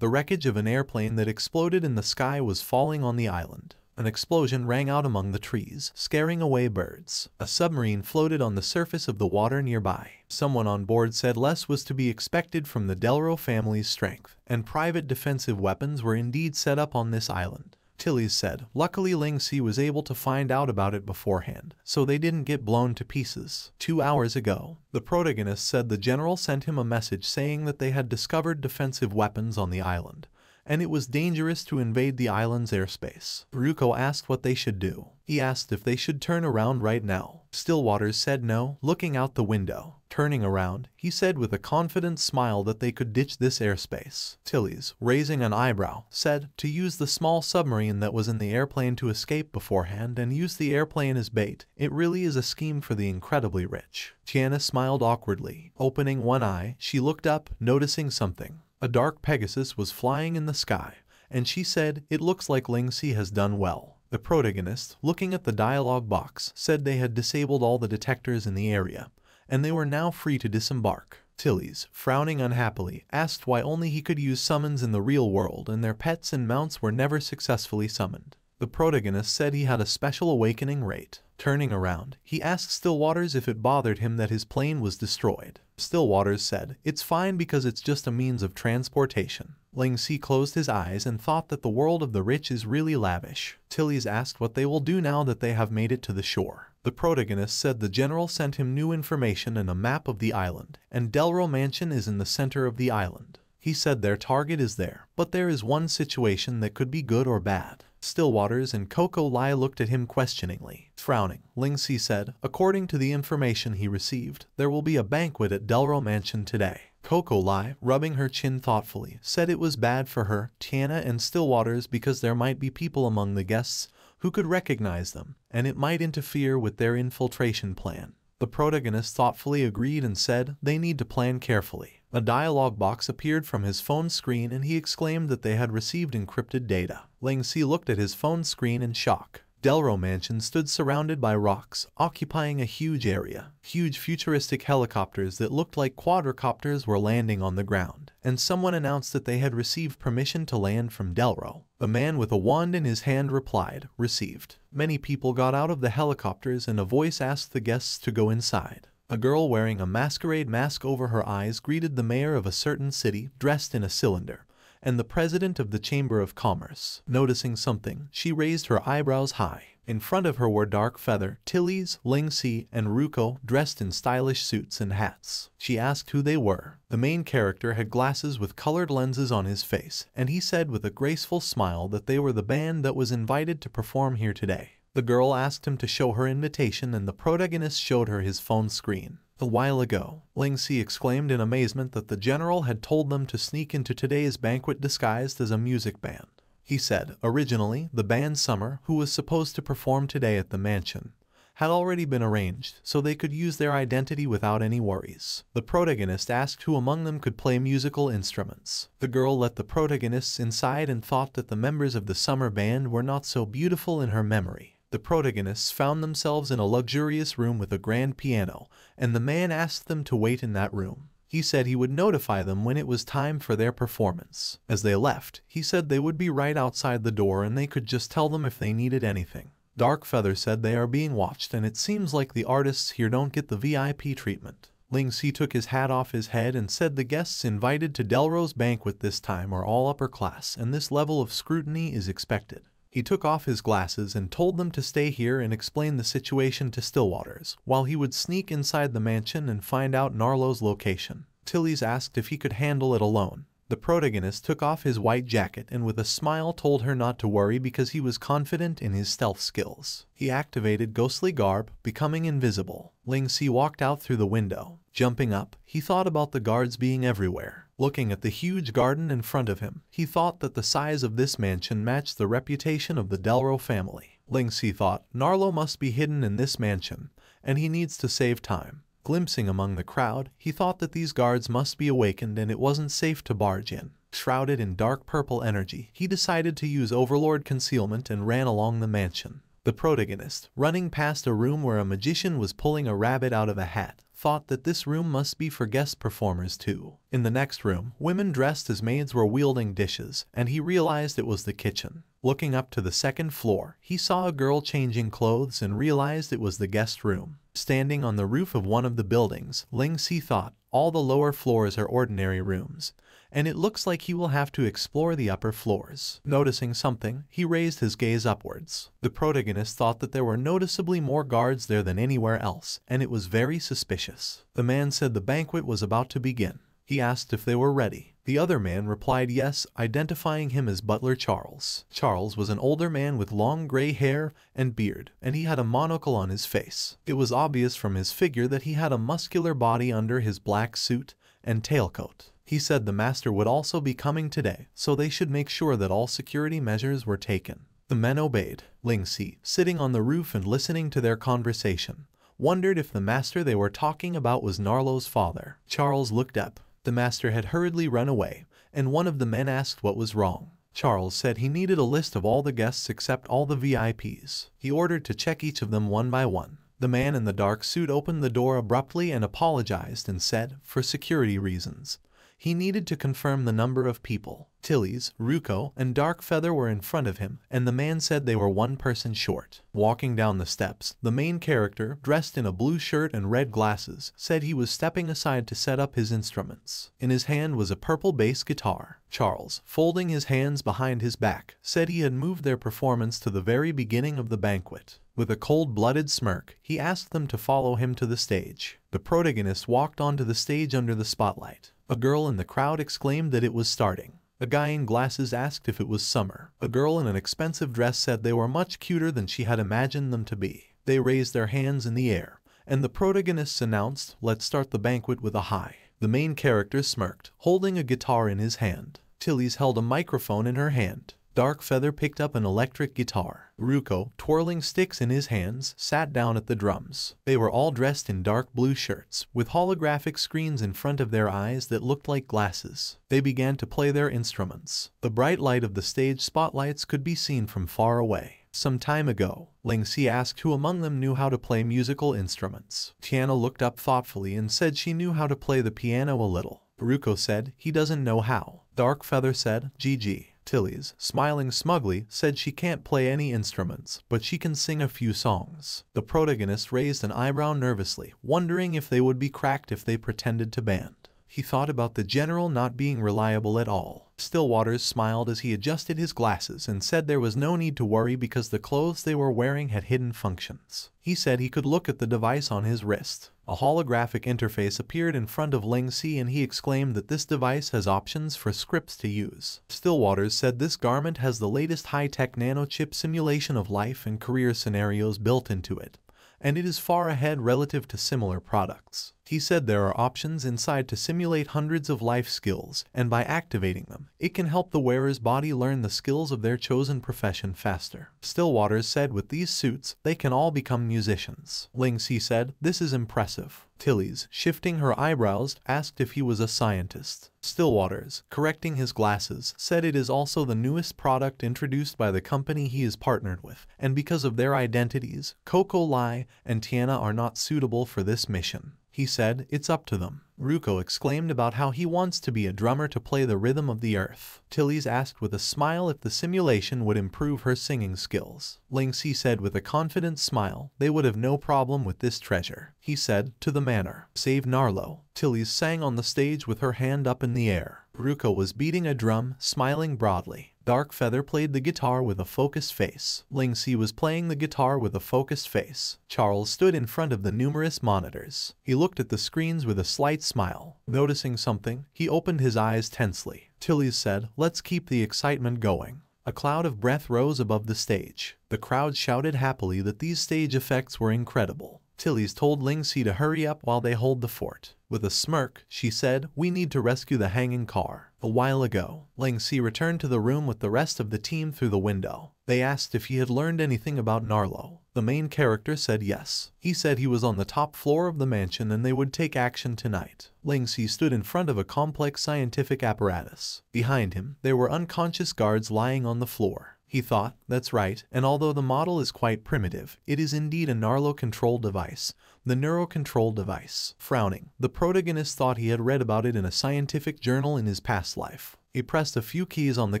The wreckage of an airplane that exploded in the sky was falling on the island. An explosion rang out among the trees, scaring away birds. A submarine floated on the surface of the water nearby. Someone on board said less was to be expected from the Delro family's strength, and private defensive weapons were indeed set up on this island. Tillys said, luckily Ling Xi was able to find out about it beforehand, so they didn't get blown to pieces. 2 hours ago, the protagonist said the general sent him a message saying that they had discovered defensive weapons on the island, and it was dangerous to invade the island's airspace. Ruko asked what they should do. He asked if they should turn around right now. Stillwaters said no, looking out the window. Turning around, he said with a confident smile that they could ditch this airspace. Tillys, raising an eyebrow, said to use the small submarine that was in the airplane to escape beforehand and use the airplane as bait. It really is a scheme for the incredibly rich. Tiana smiled awkwardly. Opening one eye, she looked up, noticing something. A dark Pegasus was flying in the sky, and she said, it looks like Ling Xi has done well. The protagonist, looking at the dialogue box, said they had disabled all the detectors in the area, and they were now free to disembark. Tillys, frowning unhappily, asked why only he could use summons in the real world and their pets and mounts were never successfully summoned. The protagonist said he had a special awakening rate. Turning around, he asked Stillwaters if it bothered him that his plane was destroyed. Stillwaters said, it's fine because it's just a means of transportation. Ling Xi closed his eyes and thought that the world of the rich is really lavish. Tillys asked what they will do now that they have made it to the shore. The protagonist said the general sent him new information and a map of the island, and Delro Mansion is in the center of the island. He said their target is there, but there is one situation that could be good or bad. Stillwaters and Coco Lai looked at him questioningly. Frowning, Ling Xi said, according to the information he received, there will be a banquet at Delro Mansion today. Coco Lai, rubbing her chin thoughtfully, said it was bad for her, Tiana and Stillwaters because there might be people among the guests who could recognize them, and it might interfere with their infiltration plan. The protagonist thoughtfully agreed and said, they need to plan carefully. A dialogue box appeared from his phone screen and he exclaimed that they had received encrypted data. Ling Xi looked at his phone screen in shock. Delro Mansion stood surrounded by rocks, occupying a huge area. Huge futuristic helicopters that looked like quadricopters were landing on the ground, and someone announced that they had received permission to land from Delro. A man with a wand in his hand replied, received. Many people got out of the helicopters and a voice asked the guests to go inside. A girl wearing a masquerade mask over her eyes greeted the mayor of a certain city, dressed in a cylinder, and the president of the Chamber of Commerce. Noticing something, she raised her eyebrows high. In front of her were Dark Feather, Tillys, Ling Xi, and Ruko, dressed in stylish suits and hats. She asked who they were. The main character had glasses with colored lenses on his face, and he said with a graceful smile that they were the band that was invited to perform here today. The girl asked him to show her invitation and the protagonist showed her his phone screen. A while ago, Ling Xi exclaimed in amazement that the general had told them to sneak into today's banquet disguised as a music band. He said, originally, the band Summer, who was supposed to perform today at the mansion, had already been arranged, so they could use their identity without any worries. The protagonist asked who among them could play musical instruments. The girl let the protagonists inside and thought that the members of the Summer band were not so beautiful in her memory. The protagonists found themselves in a luxurious room with a grand piano, and the man asked them to wait in that room. He said he would notify them when it was time for their performance. As they left, he said they would be right outside the door and they could just tell them if they needed anything. Dark Feather said they are being watched and it seems like the artists here don't get the VIP treatment. Ling Xi took his hat off his head and said the guests invited to Delro's banquet this time are all upper class and this level of scrutiny is expected. He took off his glasses and told them to stay here and explain the situation to Stillwaters, while he would sneak inside the mansion and find out Narlo's location. Tillys asked if he could handle it alone. The protagonist took off his white jacket and with a smile told her not to worry because he was confident in his stealth skills. He activated Ghostly Garb, becoming invisible. Ling Xi walked out through the window. Jumping up, he thought about the guards being everywhere. Looking at the huge garden in front of him, he thought that the size of this mansion matched the reputation of the Delro family. Ling Xi thought, Narlo must be hidden in this mansion, and he needs to save time. Glimpsing among the crowd, he thought that these guards must be awakened and it wasn't safe to barge in. Shrouded in dark purple energy, he decided to use Overlord concealment and ran along the mansion. The protagonist, running past a room where a magician was pulling a rabbit out of a hat, thought that this room must be for guest performers too. In the next room, women dressed as maids were wielding dishes, and he realized it was the kitchen. Looking up to the second floor, he saw a girl changing clothes and realized it was the guest room. Standing on the roof of one of the buildings, Ling Xi thought, all the lower floors are ordinary rooms, and it looks like he will have to explore the upper floors. Noticing something, he raised his gaze upwards. The protagonist thought that there were noticeably more guards there than anywhere else, and it was very suspicious. The man said the banquet was about to begin. He asked if they were ready. The other man replied yes, identifying him as Butler Charles. Charles was an older man with long gray hair and beard, and he had a monocle on his face. It was obvious from his figure that he had a muscular body under his black suit and tailcoat. He said the master would also be coming today, so they should make sure that all security measures were taken. The men obeyed. Ling Xi, sitting on the roof and listening to their conversation, wondered if the master they were talking about was Narlo's father. Charles looked up. The master had hurriedly run away, and one of the men asked what was wrong. Charles said he needed a list of all the guests except all the VIPs. He ordered to check each of them one by one. The man in the dark suit opened the door abruptly and apologized and said, for security reasons, he needed to confirm the number of people. Tillys, Ruko, and Dark Feather were in front of him, and the man said they were one person short. Walking down the steps, the main character, dressed in a blue shirt and red glasses, said he was stepping aside to set up his instruments. In his hand was a purple bass guitar. Charles, folding his hands behind his back, said he had moved their performance to the very beginning of the banquet. With a cold-blooded smirk, he asked them to follow him to the stage. The protagonist walked onto the stage under the spotlight. A girl in the crowd exclaimed that it was starting. A guy in glasses asked if it was summer. A girl in an expensive dress said they were much cuter than she had imagined them to be. They raised their hands in the air, and the protagonists announced, "Let's start the banquet with a high." The main character smirked, holding a guitar in his hand. Tillys held a microphone in her hand. Dark Feather picked up an electric guitar. Ruko, twirling sticks in his hands, sat down at the drums. They were all dressed in dark blue shirts, with holographic screens in front of their eyes that looked like glasses. They began to play their instruments. The bright light of the stage spotlights could be seen from far away. Some time ago, Ling Xi asked who among them knew how to play musical instruments. Tiana looked up thoughtfully and said she knew how to play the piano a little. Ruko said he doesn't know how. Dark Feather said, GG. Tillys, smiling smugly, said she can't play any instruments, but she can sing a few songs. The protagonist raised an eyebrow nervously, wondering if they would be cracked if they pretended to band. He thought about the general not being reliable at all. Stillwaters smiled as he adjusted his glasses and said there was no need to worry because the clothes they were wearing had hidden functions. He said he could look at the device on his wrist. A holographic interface appeared in front of Ling Xi and he exclaimed that this device has options for scripts to use. Stillwaters said this garment has the latest high-tech nanochip simulation of life and career scenarios built into it, and it is far ahead relative to similar products. He said there are options inside to simulate hundreds of life skills, and by activating them, it can help the wearer's body learn the skills of their chosen profession faster. Stillwaters said with these suits, they can all become musicians. Ling Xi said, this is impressive. Tillys, shifting her eyebrows, asked if he was a scientist. Stillwaters, correcting his glasses, said it is also the newest product introduced by the company he is partnered with, and because of their identities, Coco Lai and Tiana are not suitable for this mission. He said, it's up to them. Ruko exclaimed about how he wants to be a drummer to play the rhythm of the earth. Tillys asked with a smile if the simulation would improve her singing skills. Ling Xi said with a confident smile, they would have no problem with this treasure. He said, to the manor. Save Narlo. Tillys sang on the stage with her hand up in the air. Ruko was beating a drum, smiling broadly. Dark Feather played the guitar with a focused face. Ling Xi was playing the guitar with a focused face. Charles stood in front of the numerous monitors. He looked at the screens with a slight smile. Noticing something, he opened his eyes tensely. Tillys said, let's keep the excitement going. A cloud of breath rose above the stage. The crowd shouted happily that these stage effects were incredible. Tillys told Ling Xi to hurry up while they hold the fort. With a smirk, she said, we need to rescue the hanging car. A while ago, Ling Xi returned to the room with the rest of the team through the window. They asked if he had learned anything about Narlo. The main character said yes. He said he was on the top floor of the mansion and they would take action tonight. Ling Xi stood in front of a complex scientific apparatus. Behind him, there were unconscious guards lying on the floor. he thought. That's right, and although the model is quite primitive, it is indeed a Narlo control device, the neurocontrol device. Frowning, the protagonist thought he had read about it in a scientific journal in his past life. He pressed a few keys on the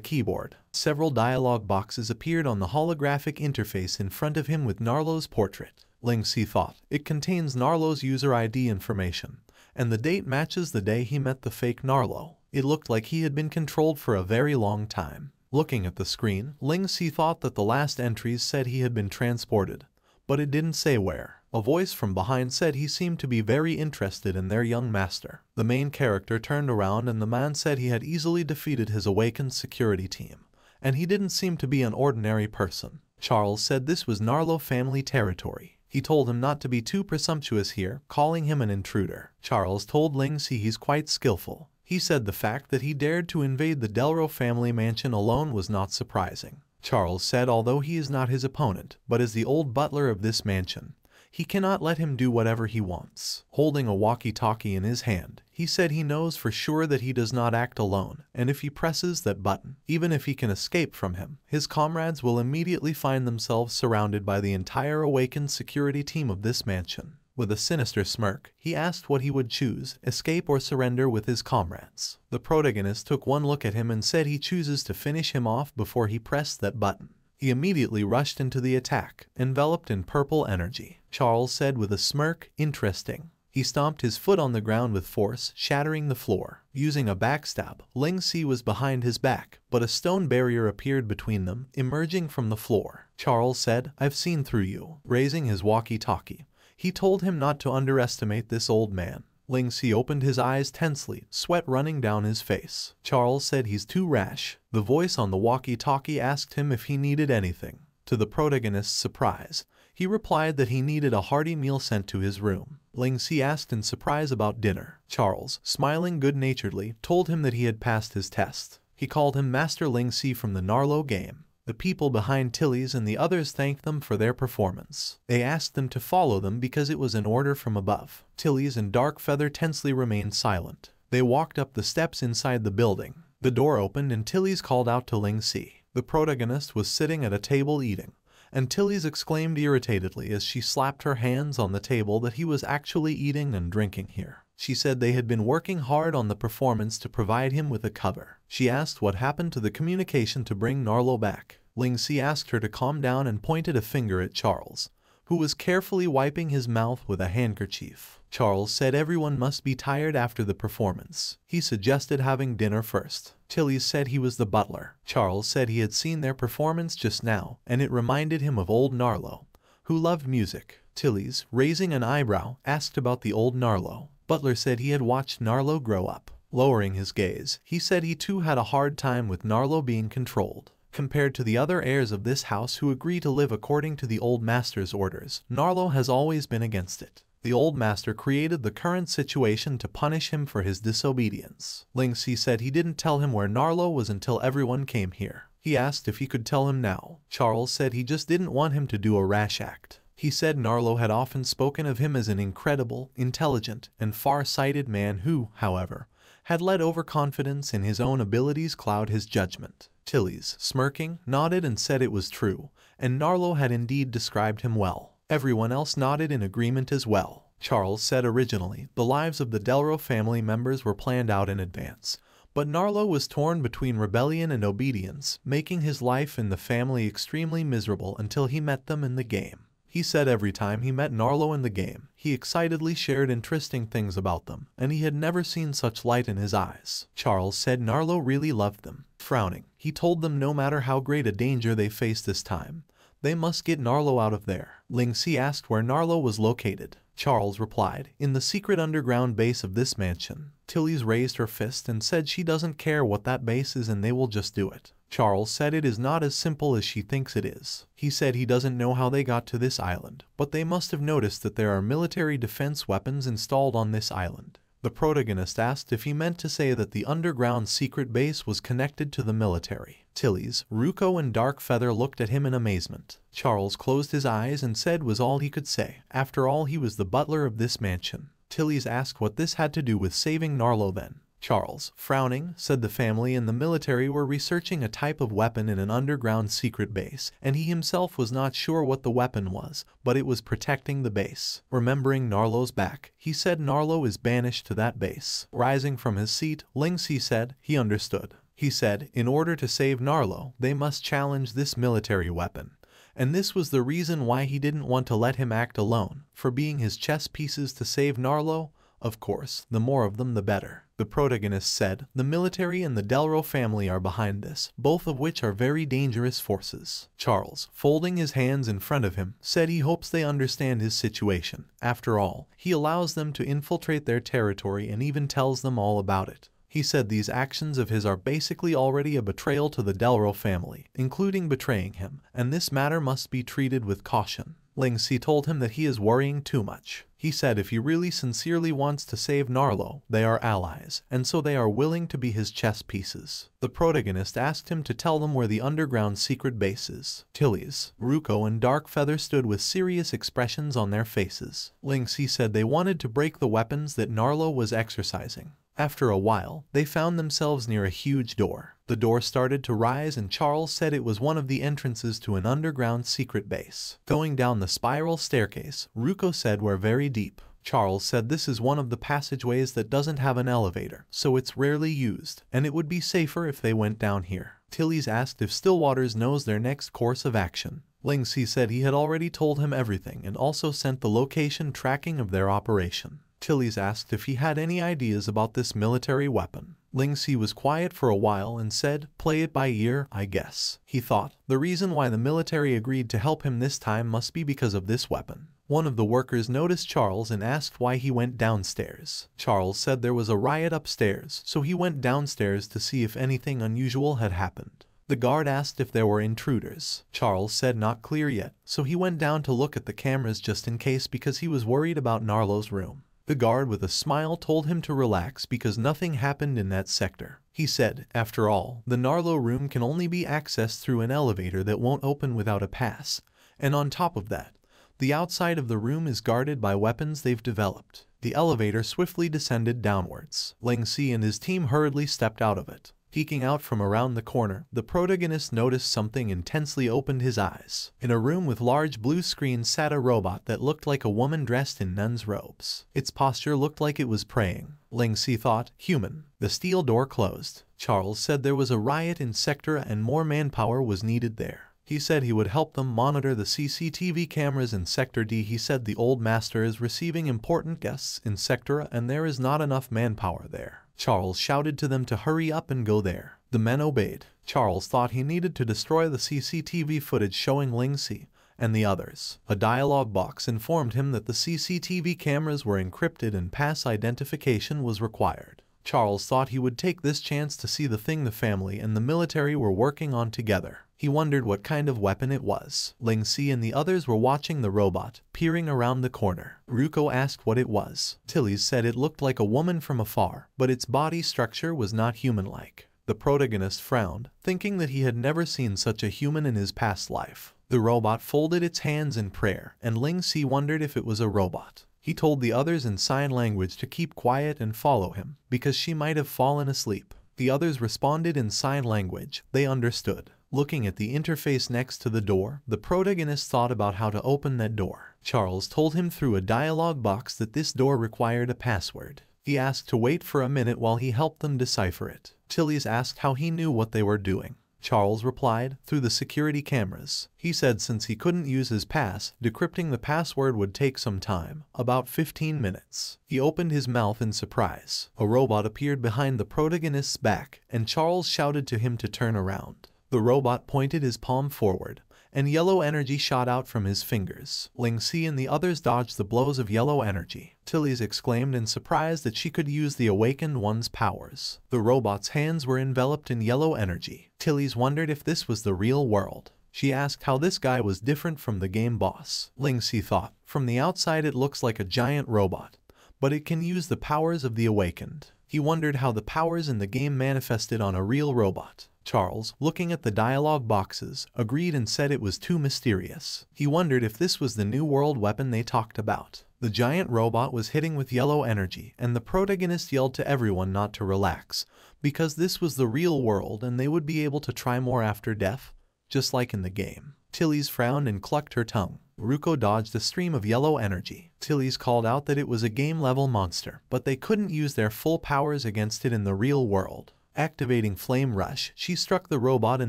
keyboard. Several dialogue boxes appeared on the holographic interface in front of him with Narlo's portrait. Ling Xi thought. It contains Narlo's user ID information, and the date matches the day he met the fake Narlo. It looked like he had been controlled for a very long time. Looking at the screen, Ling Xi thought that the last entries said he had been transported, but it didn't say where. A voice from behind said he seemed to be very interested in their young master. The main character turned around and the man said he had easily defeated his awakened security team, and he didn't seem to be an ordinary person. Charles said this was Narlo family territory. He told him not to be too presumptuous here, calling him an intruder. Charles told Ling Xi he's quite skillful. He said the fact that he dared to invade the Delro family mansion alone was not surprising. Charles said although he is not his opponent, but is the old butler of this mansion, he cannot let him do whatever he wants. Holding a walkie-talkie in his hand, he said he knows for sure that he does not act alone, and if he presses that button, even if he can escape from him, his comrades will immediately find themselves surrounded by the entire awakened security team of this mansion. With a sinister smirk, he asked what he would choose, escape or surrender with his comrades. The protagonist took one look at him and said he chooses to finish him off before he pressed that button. He immediately rushed into the attack, enveloped in purple energy. Charles said with a smirk, "Interesting." He stomped his foot on the ground with force, shattering the floor. Using a backstab, Ling Xi was behind his back, but a stone barrier appeared between them, emerging from the floor. Charles said, "I've seen through you." Raising his walkie-talkie, he told him not to underestimate this old man. Ling Xi opened his eyes tensely, sweat running down his face. Charles said he's too rash. The voice on the walkie-talkie asked him if he needed anything. To the protagonist's surprise, he replied that he needed a hearty meal sent to his room. Ling Xi asked in surprise about dinner. Charles, smiling good-naturedly, told him that he had passed his test. He called him Master Ling Xi from the Narlo game. The people behind Tillys and the others thanked them for their performance. They asked them to follow them because it was an order from above. Tillys and Dark Feather tensely remained silent. They walked up the steps inside the building. The door opened and Tillys called out to Ling Xi. The protagonist was sitting at a table eating, and Tillys exclaimed irritatedly as she slapped her hands on the table that he was actually eating and drinking here. She said they had been working hard on the performance to provide him with a cover. She asked what happened to the communication to bring Narlo back. Ling Xi asked her to calm down and pointed a finger at Charles, who was carefully wiping his mouth with a handkerchief. Charles said everyone must be tired after the performance. He suggested having dinner first. Tillys said he was the butler. Charles said he had seen their performance just now, and it reminded him of old Narlo, who loved music. Tillys, raising an eyebrow, asked about the old Narlo. Butler said he had watched Narlo grow up. Lowering his gaze, he said he too had a hard time with Narlo being controlled. Compared to the other heirs of this house who agree to live according to the old master's orders, Narlo has always been against it. The old master created the current situation to punish him for his disobedience. Ling Xi said he didn't tell him where Narlo was until everyone came here. He asked if he could tell him now. Charles said he just didn't want him to do a rash act. He said Narlo had often spoken of him as an incredible, intelligent, and far-sighted man who, however, had let overconfidence in his own abilities cloud his judgment. Tillys, smirking, nodded and said it was true, and Narlo had indeed described him well. Everyone else nodded in agreement as well. Charles said originally, the lives of the Delro family members were planned out in advance, but Narlo was torn between rebellion and obedience, making his life in the family extremely miserable until he met them in the game. He said every time he met Narlo in the game, he excitedly shared interesting things about them, and he had never seen such light in his eyes. Charles said Narlo really loved them. Frowning, he told them no matter how great a danger they faced this time, they must get Narlo out of there. Ling Xi asked where Narlo was located. Charles replied, in the secret underground base of this mansion. Tillys raised her fist and said she doesn't care what that base is and they will just do it. Charles said it is not as simple as she thinks it is. He said he doesn't know how they got to this island, but they must have noticed that there are military defense weapons installed on this island. The protagonist asked if he meant to say that the underground secret base was connected to the military. Tillys, Ruko and Dark Feather looked at him in amazement. Charles closed his eyes and said was all he could say. After all, he was the butler of this mansion. Tillys asked what this had to do with saving Narlo then. Charles, frowning, said the family and the military were researching a type of weapon in an underground secret base, and he himself was not sure what the weapon was, but it was protecting the base. Remembering Narlo's back, he said Narlo is banished to that base. Rising from his seat, Ling Xi said he understood. He said, in order to save Narlo, they must challenge this military weapon. And this was the reason why he didn't want to let him act alone, for being his chess pieces to save Narlo, of course, the more of them the better. The protagonist said, the military and the Delro family are behind this, both of which are very dangerous forces. Charles, folding his hands in front of him, said he hopes they understand his situation. After all, he allows them to infiltrate their territory and even tells them all about it. He said these actions of his are basically already a betrayal to the Delro family, including betraying him, and this matter must be treated with caution. Ling Xi told him that he is worrying too much. He said if he really sincerely wants to save Narlo, they are allies, and so they are willing to be his chess pieces. The protagonist asked him to tell them where the underground secret base is. Tillys, Ruko and Dark Feather stood with serious expressions on their faces. Ling Xi said they wanted to break the weapons that Narlo was exercising. After a while, they found themselves near a huge door. The door started to rise and Charles said it was one of the entrances to an underground secret base. Going down the spiral staircase, Ruko said we're very deep. Charles said this is one of the passageways that doesn't have an elevator, so it's rarely used, and it would be safer if they went down here. Tillys asked if Stillwaters knows their next course of action. Ling Xi said he had already told him everything and also sent the location tracking of their operation. Tillys asked if he had any ideas about this military weapon. Ling Xi was quiet for a while and said, play it by ear, I guess. He thought, the reason why the military agreed to help him this time must be because of this weapon. One of the workers noticed Charles and asked why he went downstairs. Charles said there was a riot upstairs, so he went downstairs to see if anything unusual had happened. The guard asked if there were intruders. Charles said not clear yet, so he went down to look at the cameras just in case because he was worried about Narlo's room. The guard with a smile told him to relax because nothing happened in that sector. He said, after all, the Narlo room can only be accessed through an elevator that won't open without a pass, and on top of that, the outside of the room is guarded by weapons they've developed. The elevator swiftly descended downwards. Ling Xi and his team hurriedly stepped out of it. Peeking out from around the corner, the protagonist noticed something intensely opened his eyes. In a room with large blue screens sat a robot that looked like a woman dressed in nun's robes. Its posture looked like it was praying. Ling Xi thought, human. The steel door closed. Charles said there was a riot in Sector and more manpower was needed there. He said he would help them monitor the CCTV cameras in Sector D. He said the old master is receiving important guests in Sector and there is not enough manpower there. Charles shouted to them to hurry up and go there. The men obeyed. Charles thought he needed to destroy the CCTV footage showing Ling Xi and the others. A dialogue box informed him that the CCTV cameras were encrypted and pass identification was required. Charles thought he would take this chance to see the thing the family and the military were working on together. He wondered what kind of weapon it was. Ling Xi and the others were watching the robot, peering around the corner. Ruko asked what it was. Tillys said it looked like a woman from afar, but its body structure was not human-like. The protagonist frowned, thinking that he had never seen such a human in his past life. The robot folded its hands in prayer, and Ling Xi wondered if it was a robot. He told the others in sign language to keep quiet and follow him, because she might have fallen asleep. The others responded in sign language. They understood. Looking at the interface next to the door, the protagonist thought about how to open that door. Charles told him through a dialogue box that this door required a password. He asked to wait for a minute while he helped them decipher it. Tillys asked how he knew what they were doing. Charles replied, through the security cameras. He said since he couldn't use his pass, decrypting the password would take some time, about 15 minutes. He opened his mouth in surprise. A robot appeared behind the protagonist's back, and Charles shouted to him to turn around. The robot pointed his palm forward, and yellow energy shot out from his fingers. Ling Xi and the others dodged the blows of yellow energy. Tillys exclaimed in surprise that she could use the awakened one's powers. The robot's hands were enveloped in yellow energy. Tillys wondered if this was the real world. She asked how this guy was different from the game boss. Ling Xi thought, from the outside it looks like a giant robot, but it can use the powers of the awakened. He wondered how the powers in the game manifested on a real robot. Charles, looking at the dialogue boxes, agreed and said it was too mysterious. He wondered if this was the new world weapon they talked about. The giant robot was hitting with yellow energy, and the protagonist yelled to everyone not to relax, because this was the real world and they would be able to try more after death, just like in the game. Tillys frowned and clucked her tongue. Ruko dodged a stream of yellow energy. Tillys called out that it was a game-level monster, but they couldn't use their full powers against it in the real world. Activating Flame Rush, she struck the robot in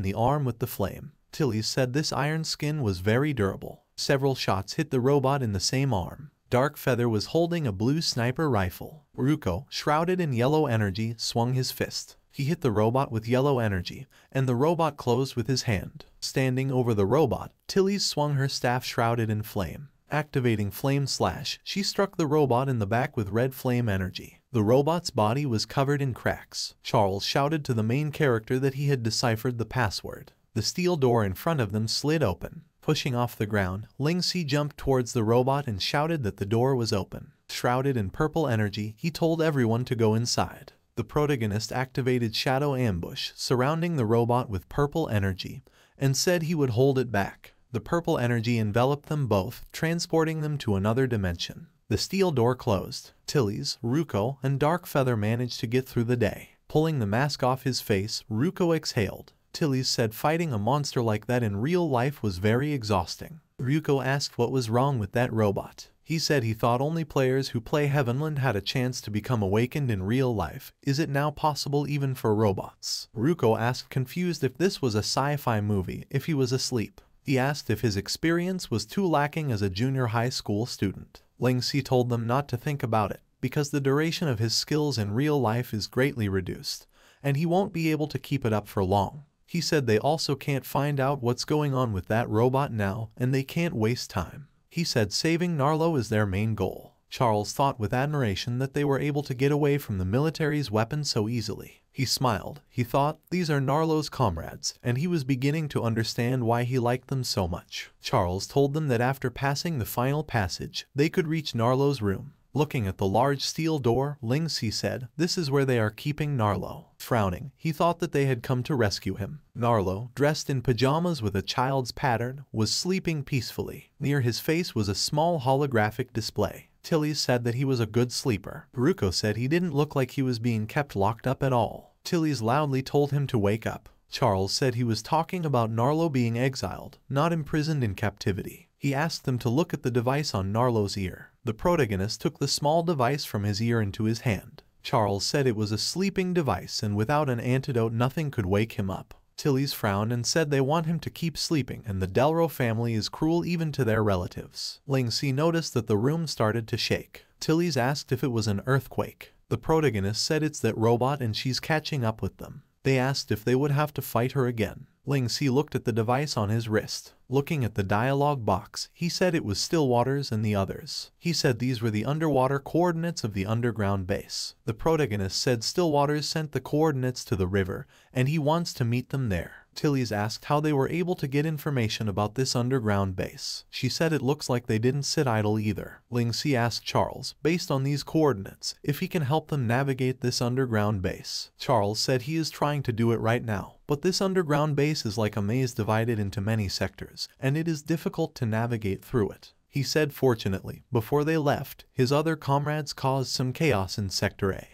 the arm with the flame. Tillys said this iron skin was very durable. Several shots hit the robot in the same arm. Dark Feather was holding a blue sniper rifle. Ruko, shrouded in yellow energy, swung his fist. He hit the robot with yellow energy, and the robot closed with his hand. Standing over the robot, Tillys swung her staff shrouded in flame. Activating Flame Slash, she struck the robot in the back with red flame energy. The robot's body was covered in cracks. Charles shouted to the main character that he had deciphered the password. The steel door in front of them slid open. Pushing off the ground, Ling Xi jumped towards the robot and shouted that the door was open. Shrouded in purple energy, he told everyone to go inside. The protagonist activated Shadow Ambush, surrounding the robot with purple energy, and said he would hold it back. The purple energy enveloped them both, transporting them to another dimension. The steel door closed. Tillys, Ruko, and Dark Feather managed to get through the day. Pulling the mask off his face, Ruko exhaled. Tillys said fighting a monster like that in real life was very exhausting. Ruko asked what was wrong with that robot. He said he thought only players who play Heavenland had a chance to become awakened in real life. Is it now possible even for robots? Ruko asked, confused, if this was a sci-fi movie, if he was asleep. He asked if his experience was too lacking as a junior high school student. Ling Xi told them not to think about it, because the duration of his skills in real life is greatly reduced, and he won't be able to keep it up for long. He said they also can't find out what's going on with that robot now, and they can't waste time. He said saving Narlo is their main goal. Charles thought with admiration that they were able to get away from the military's weapons so easily. He smiled. He thought, these are Narlo's comrades, and he was beginning to understand why he liked them so much. Charles told them that after passing the final passage, they could reach Narlo's room. Looking at the large steel door, Ling Xi said, this is where they are keeping Narlo. Frowning, he thought that they had come to rescue him. Narlo, dressed in pajamas with a child's pattern, was sleeping peacefully. Near his face was a small holographic display. Tillys said that he was a good sleeper. Ruko said he didn't look like he was being kept locked up at all. Tillys loudly told him to wake up. Charles said he was talking about Narlo being exiled, not imprisoned in captivity. He asked them to look at the device on Narlo's ear. The protagonist took the small device from his ear into his hand. Charles said it was a sleeping device and without an antidote nothing could wake him up. Tillys frowned and said they want him to keep sleeping and the Delro family is cruel even to their relatives. Ling Xi noticed that the room started to shake. Tillys asked if it was an earthquake. The protagonist said it's that robot and she's catching up with them. They asked if they would have to fight her again. Ling Xi looked at the device on his wrist. Looking at the dialogue box, he said it was Stillwaters and the others. He said these were the underwater coordinates of the underground base. The protagonist said Stillwaters sent the coordinates to the river, and he wants to meet them there. Tillys asked how they were able to get information about this underground base. She said it looks like they didn't sit idle either. Ling Xi asked Charles, based on these coordinates, if he can help them navigate this underground base. Charles said he is trying to do it right now, but this underground base is like a maze divided into many sectors, and it is difficult to navigate through it. He said fortunately, before they left, his other comrades caused some chaos in Sector A,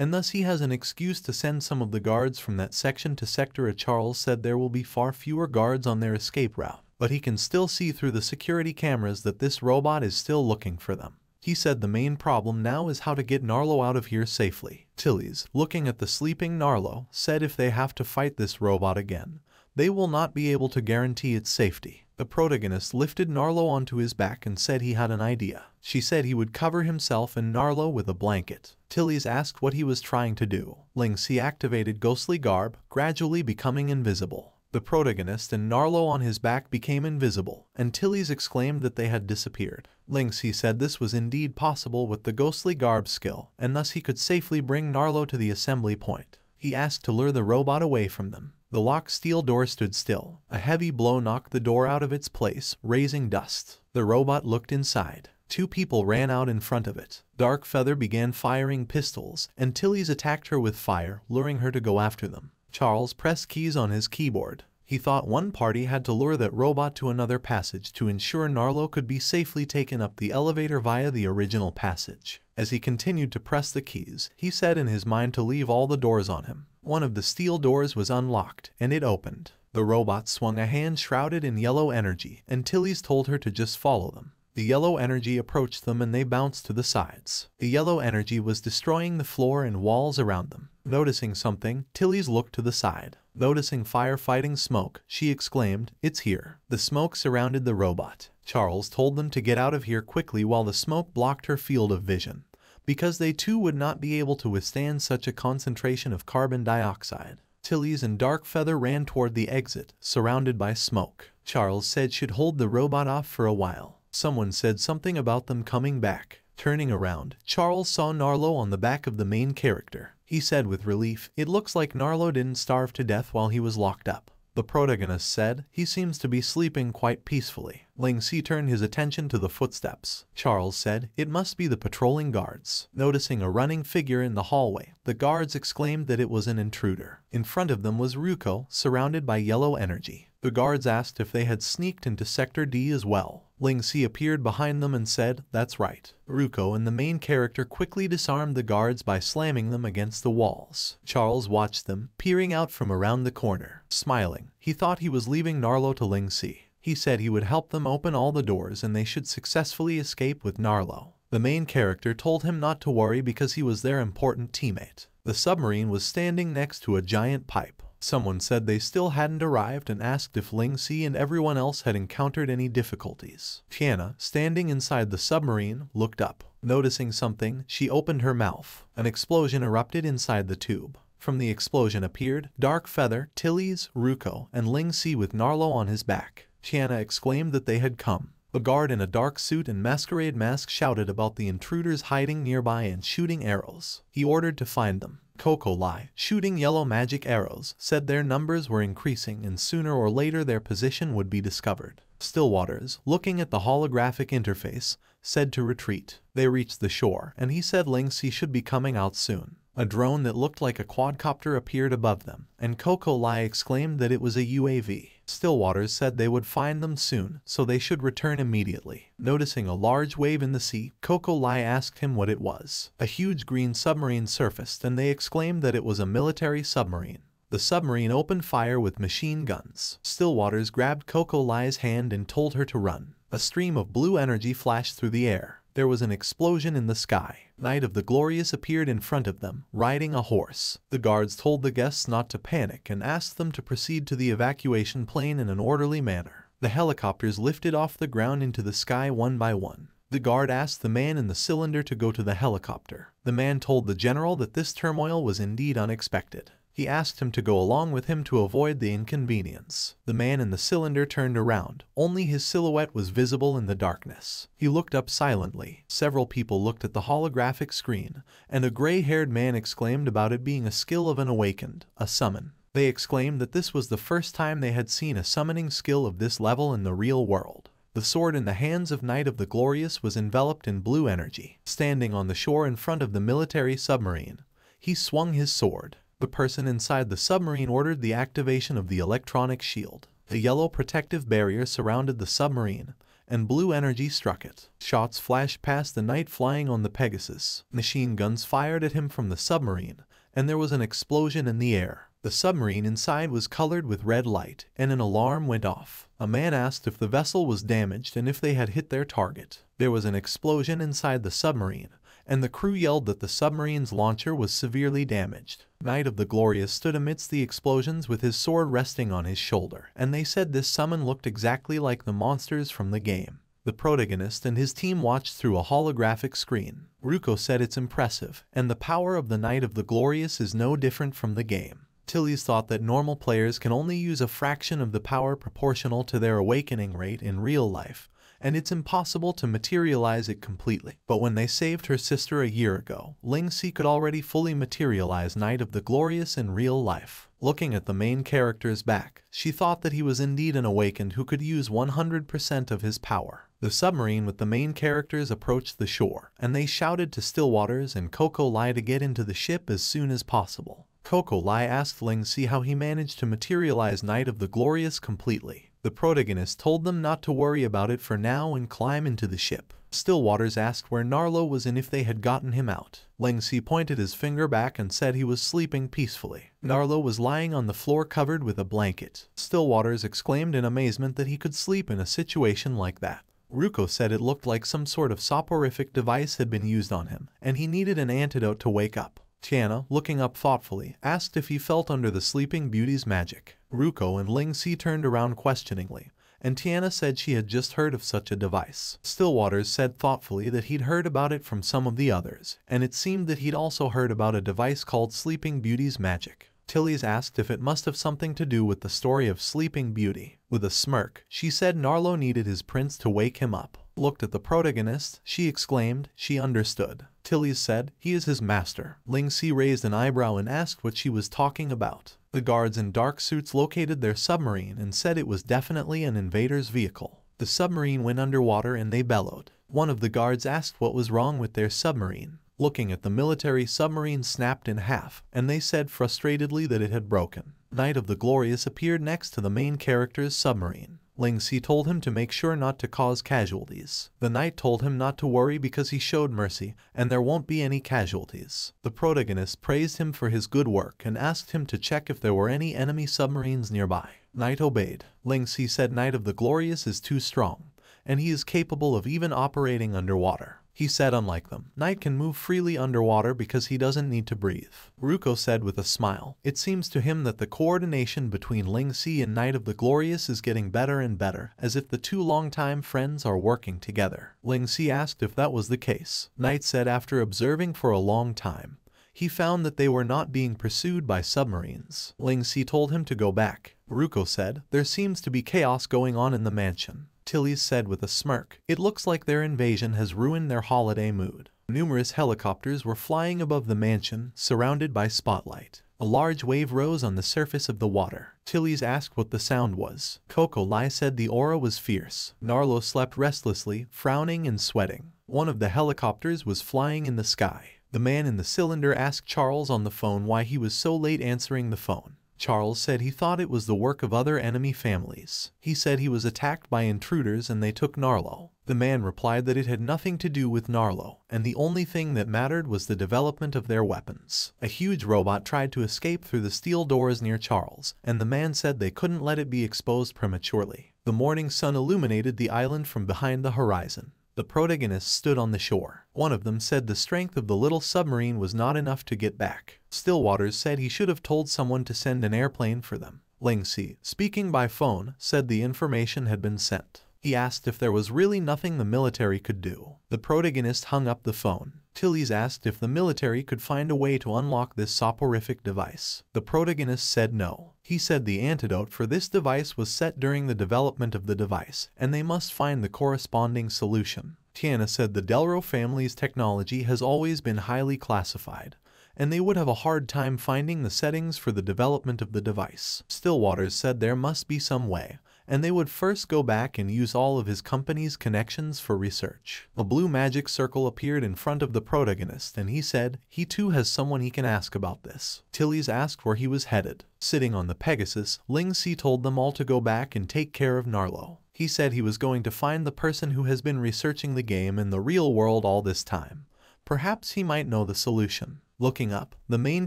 and thus he has an excuse to send some of the guards from that section to Sector A. Charles said there will be far fewer guards on their escape route, but he can still see through the security cameras that this robot is still looking for them. He said the main problem now is how to get Narlo out of here safely. Tillys, looking at the sleeping Narlo, said if they have to fight this robot again, they will not be able to guarantee its safety. The protagonist lifted Narlo onto his back and said he had an idea. She said he would cover himself and Narlo with a blanket. Tillys asked what he was trying to do. Ling Xi activated Ghostly Garb, gradually becoming invisible. The protagonist and Narlo on his back became invisible, and Tillys exclaimed that they had disappeared. Ling Xi said this was indeed possible with the Ghostly Garb skill, and thus he could safely bring Narlo to the assembly point. He asked to lure the robot away from them. The locked steel door stood still. A heavy blow knocked the door out of its place, raising dust. The robot looked inside. Two people ran out in front of it. Dark Feather began firing pistols, and Tillys attacked her with fire, luring her to go after them. Charles pressed keys on his keyboard. he thought one party had to lure that robot to another passage to ensure Narlo could be safely taken up the elevator via the original passage. As he continued to press the keys, he said in his mind to leave all the doors on him. One of the steel doors was unlocked, and it opened. The robot swung a hand shrouded in yellow energy, and Tillys told her to just follow them. The yellow energy approached them and they bounced to the sides. The yellow energy was destroying the floor and walls around them. Noticing something, Tillys looked to the side. Noticing firefighting smoke, she exclaimed, "It's here." The smoke surrounded the robot. Charles told them to get out of here quickly while the smoke blocked her field of vision, because they too would not be able to withstand such a concentration of carbon dioxide. Tillys and Dark Feather ran toward the exit, surrounded by smoke. Charles said she'd hold the robot off for a while. Someone said something about them coming back. Turning around, Charles saw Narlo on the back of the main character. He said with relief, "It looks like Narlo didn't starve to death while he was locked up." The protagonist said, "He seems to be sleeping quite peacefully." Ling Xi turned his attention to the footsteps. Charles said, "It must be the patrolling guards." Noticing a running figure in the hallway, the guards exclaimed that it was an intruder. In front of them was Ruko, surrounded by yellow energy. The guards asked if they had sneaked into Sector D as well. Ling Xi appeared behind them and said, "That's right." Ruko and the main character quickly disarmed the guards by slamming them against the walls. Charles watched them, peering out from around the corner. Smiling, he thought he was leaving Narlo to Ling Xi. He said he would help them open all the doors and they should successfully escape with Narlo. The main character told him not to worry because he was their important teammate. The submarine was standing next to a giant pipe. Someone said they still hadn't arrived and asked if Ling Xi and everyone else had encountered any difficulties. Tiana, standing inside the submarine, looked up. Noticing something, she opened her mouth. An explosion erupted inside the tube. From the explosion appeared Dark Feather, Tillys, Ruko, and Ling Xi with Narlo on his back. Tiana exclaimed that they had come. A guard in a dark suit and masquerade mask shouted about the intruders hiding nearby and shooting arrows. He ordered to find them. Coco Lai, shooting yellow magic arrows, said their numbers were increasing and sooner or later their position would be discovered. Stillwaters, looking at the holographic interface, said to retreat. They reached the shore, and he said Ling Xi should be coming out soon. A drone that looked like a quadcopter appeared above them, and Coco Lai exclaimed that it was a UAV. Stillwaters said they would find them soon, so they should return immediately. Noticing a large wave in the sea, Coco Lai asked him what it was. A huge green submarine surfaced and they exclaimed that it was a military submarine. The submarine opened fire with machine guns. Stillwaters grabbed Coco Lai's hand and told her to run. A stream of blue energy flashed through the air. There was an explosion in the sky. Knight of the Glorious appeared in front of them, riding a horse. The guards told the guests not to panic and asked them to proceed to the evacuation plane in an orderly manner. The helicopters lifted off the ground into the sky one by one. The guard asked the man in the cylinder to go to the helicopter. The man told the general that this turmoil was indeed unexpected. He asked him to go along with him to avoid the inconvenience. The man in the cylinder turned around. Only his silhouette was visible in the darkness. He looked up silently. Several people looked at the holographic screen, and a gray-haired man exclaimed about it being a skill of an awakened, a summon. They exclaimed that this was the first time they had seen a summoning skill of this level in the real world. The sword in the hands of Knight of the Glorious was enveloped in blue energy. Standing on the shore in front of the military submarine, he swung his sword. The person inside the submarine ordered the activation of the electronic shield. The yellow protective barrier surrounded the submarine, and blue energy struck it. Shots flashed past the knight flying on the Pegasus. Machine guns fired at him from the submarine, and there was an explosion in the air. The submarine inside was colored with red light, and an alarm went off. A man asked if the vessel was damaged and if they had hit their target. There was an explosion inside the submarine, and the crew yelled that the submarine's launcher was severely damaged. Knight of the Glorious stood amidst the explosions with his sword resting on his shoulder, and they said this summon looked exactly like the monsters from the game. The protagonist and his team watched through a holographic screen. Ruko said it's impressive, and the power of the Knight of the Glorious is no different from the game. Tillys thought that normal players can only use a fraction of the power proportional to their awakening rate in real life, and it's impossible to materialize it completely. But when they saved her sister a year ago, Ling Xi could already fully materialize Knight of the Glorious in real life. Looking at the main character's back, she thought that he was indeed an awakened who could use 100% of his power. The submarine with the main characters approached the shore, and they shouted to Stillwaters and Coco Lai to get into the ship as soon as possible. Coco Lai asked Ling Xi how he managed to materialize Night of the Glorious completely. The protagonist told them not to worry about it for now and climb into the ship. Stillwaters asked where Narlo was and if they had gotten him out. Ling Xi pointed his finger back and said he was sleeping peacefully. Narlo was lying on the floor covered with a blanket. Stillwaters exclaimed in amazement that he could sleep in a situation like that. Ruko said it looked like some sort of soporific device had been used on him, and he needed an antidote to wake up. Tiana, looking up thoughtfully, asked if he felt under the Sleeping Beauty's magic. Ruko and Ling Xi turned around questioningly, and Tiana said she had just heard of such a device. Stillwaters said thoughtfully that he'd heard about it from some of the others, and it seemed that he'd also heard about a device called Sleeping Beauty's magic. Tillys asked if it must have something to do with the story of Sleeping Beauty. With a smirk, she said Narlo needed his prince to wake him up. Looked at the protagonist, she exclaimed, she understood. Tillys said, he is his master. Ling Xi raised an eyebrow and asked what she was talking about. The guards in dark suits located their submarine and said it was definitely an invader's vehicle. The submarine went underwater and they bellowed. One of the guards asked what was wrong with their submarine. Looking at the military submarine snapped in half, and they said frustratedly that it had broken. Night of the Glorious appeared next to the main character's submarine. Ling Xi told him to make sure not to cause casualties. The knight told him not to worry because he showed mercy, and there won't be any casualties. The protagonist praised him for his good work and asked him to check if there were any enemy submarines nearby. Knight obeyed. Ling Xi said Knight of the Glorious is too strong, and he is capable of even operating underwater. He said unlike them, Knight can move freely underwater because he doesn't need to breathe. Ruko said with a smile, it seems to him that the coordination between Ling Xi and Knight of the Glorious is getting better and better, as if the two longtime friends are working together. Ling Xi asked if that was the case. Knight said after observing for a long time, he found that they were not being pursued by submarines. Ling Xi told him to go back. Ruko said, there seems to be chaos going on in the mansion. Tillys said with a smirk, it looks like their invasion has ruined their holiday mood. Numerous helicopters were flying above the mansion, surrounded by spotlight. A large wave rose on the surface of the water. Tillys asked what the sound was. Coco Lai said the aura was fierce. Narlo slept restlessly, frowning and sweating. One of the helicopters was flying in the sky. The man in the cylinder asked Charles on the phone why he was so late answering the phone. Charles said he thought it was the work of other enemy families. He said he was attacked by intruders and they took Narlo. The man replied that it had nothing to do with Narlo, and the only thing that mattered was the development of their weapons. A huge robot tried to escape through the steel doors near Charles, and the man said they couldn't let it be exposed prematurely. The morning sun illuminated the island from behind the horizon. The protagonists stood on the shore. One of them said the strength of the little submarine was not enough to get back. Stillwaters said he should have told someone to send an airplane for them. Ling Xi, speaking by phone, said the information had been sent. He asked if there was really nothing the military could do. The protagonist hung up the phone. Tillys asked if the military could find a way to unlock this soporific device. The protagonist said no. He said the antidote for this device was set during the development of the device, and they must find the corresponding solution. Tiana said the Delro family's technology has always been highly classified, and they would have a hard time finding the settings for the development of the device. Stillwaters said there must be some way, and they would first go back and use all of his company's connections for research. A blue magic circle appeared in front of the protagonist and he said, he too has someone he can ask about this. Tillys asked where he was headed. Sitting on the Pegasus, Ling Xi told them all to go back and take care of Narlo. He said he was going to find the person who has been researching the game in the real world all this time. Perhaps he might know the solution. Looking up, the main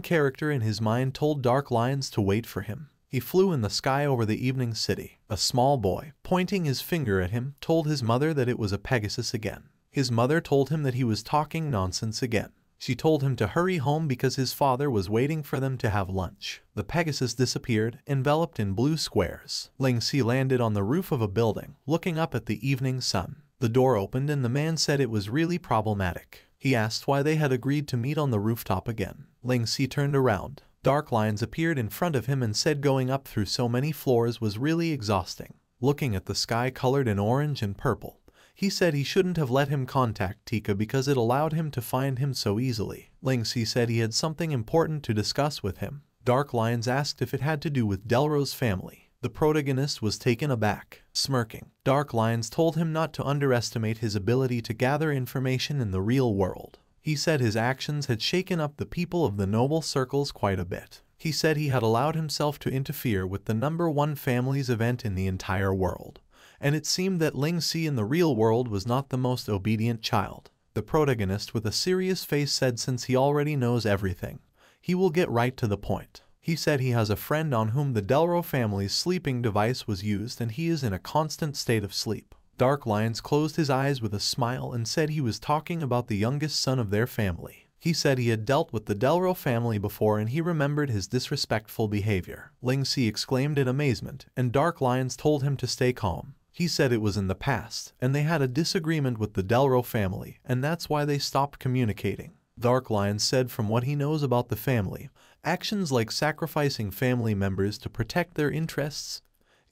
character in his mind told Dark Lions to wait for him. He flew in the sky over the evening city. A small boy, pointing his finger at him, told his mother that it was a Pegasus again. His mother told him that he was talking nonsense again. She told him to hurry home because his father was waiting for them to have lunch. The Pegasus disappeared, enveloped in blue squares. Ling Xi landed on the roof of a building, looking up at the evening sun. The door opened and the man said it was really problematic. He asked why they had agreed to meet on the rooftop again. Ling Xi turned around. Dark Lions appeared in front of him and said going up through so many floors was really exhausting. Looking at the sky colored in orange and purple, he said he shouldn't have let him contact Tika because it allowed him to find him so easily. Ling Xi said he had something important to discuss with him. Dark Lions asked if it had to do with Delro's family. The protagonist was taken aback. Smirking, Dark Lions told him not to underestimate his ability to gather information in the real world. He said his actions had shaken up the people of the noble circles quite a bit. he said he had allowed himself to interfere with the #1 family's event in the entire world. And it seemed that Ling Xi in the real world was not the most obedient child. The protagonist with a serious face said since he already knows everything, he will get right to the point. He said he has a friend on whom the Delro family's sleeping device was used and he is in a constant state of sleep. Dark Lions closed his eyes with a smile and said he was talking about the youngest son of their family. He said he had dealt with the Delro family before and he remembered his disrespectful behavior. Ling Xi exclaimed in amazement, and Dark Lions told him to stay calm. He said it was in the past, and they had a disagreement with the Delro family, and that's why they stopped communicating. Dark Lion said from what he knows about the family, actions like sacrificing family members to protect their interests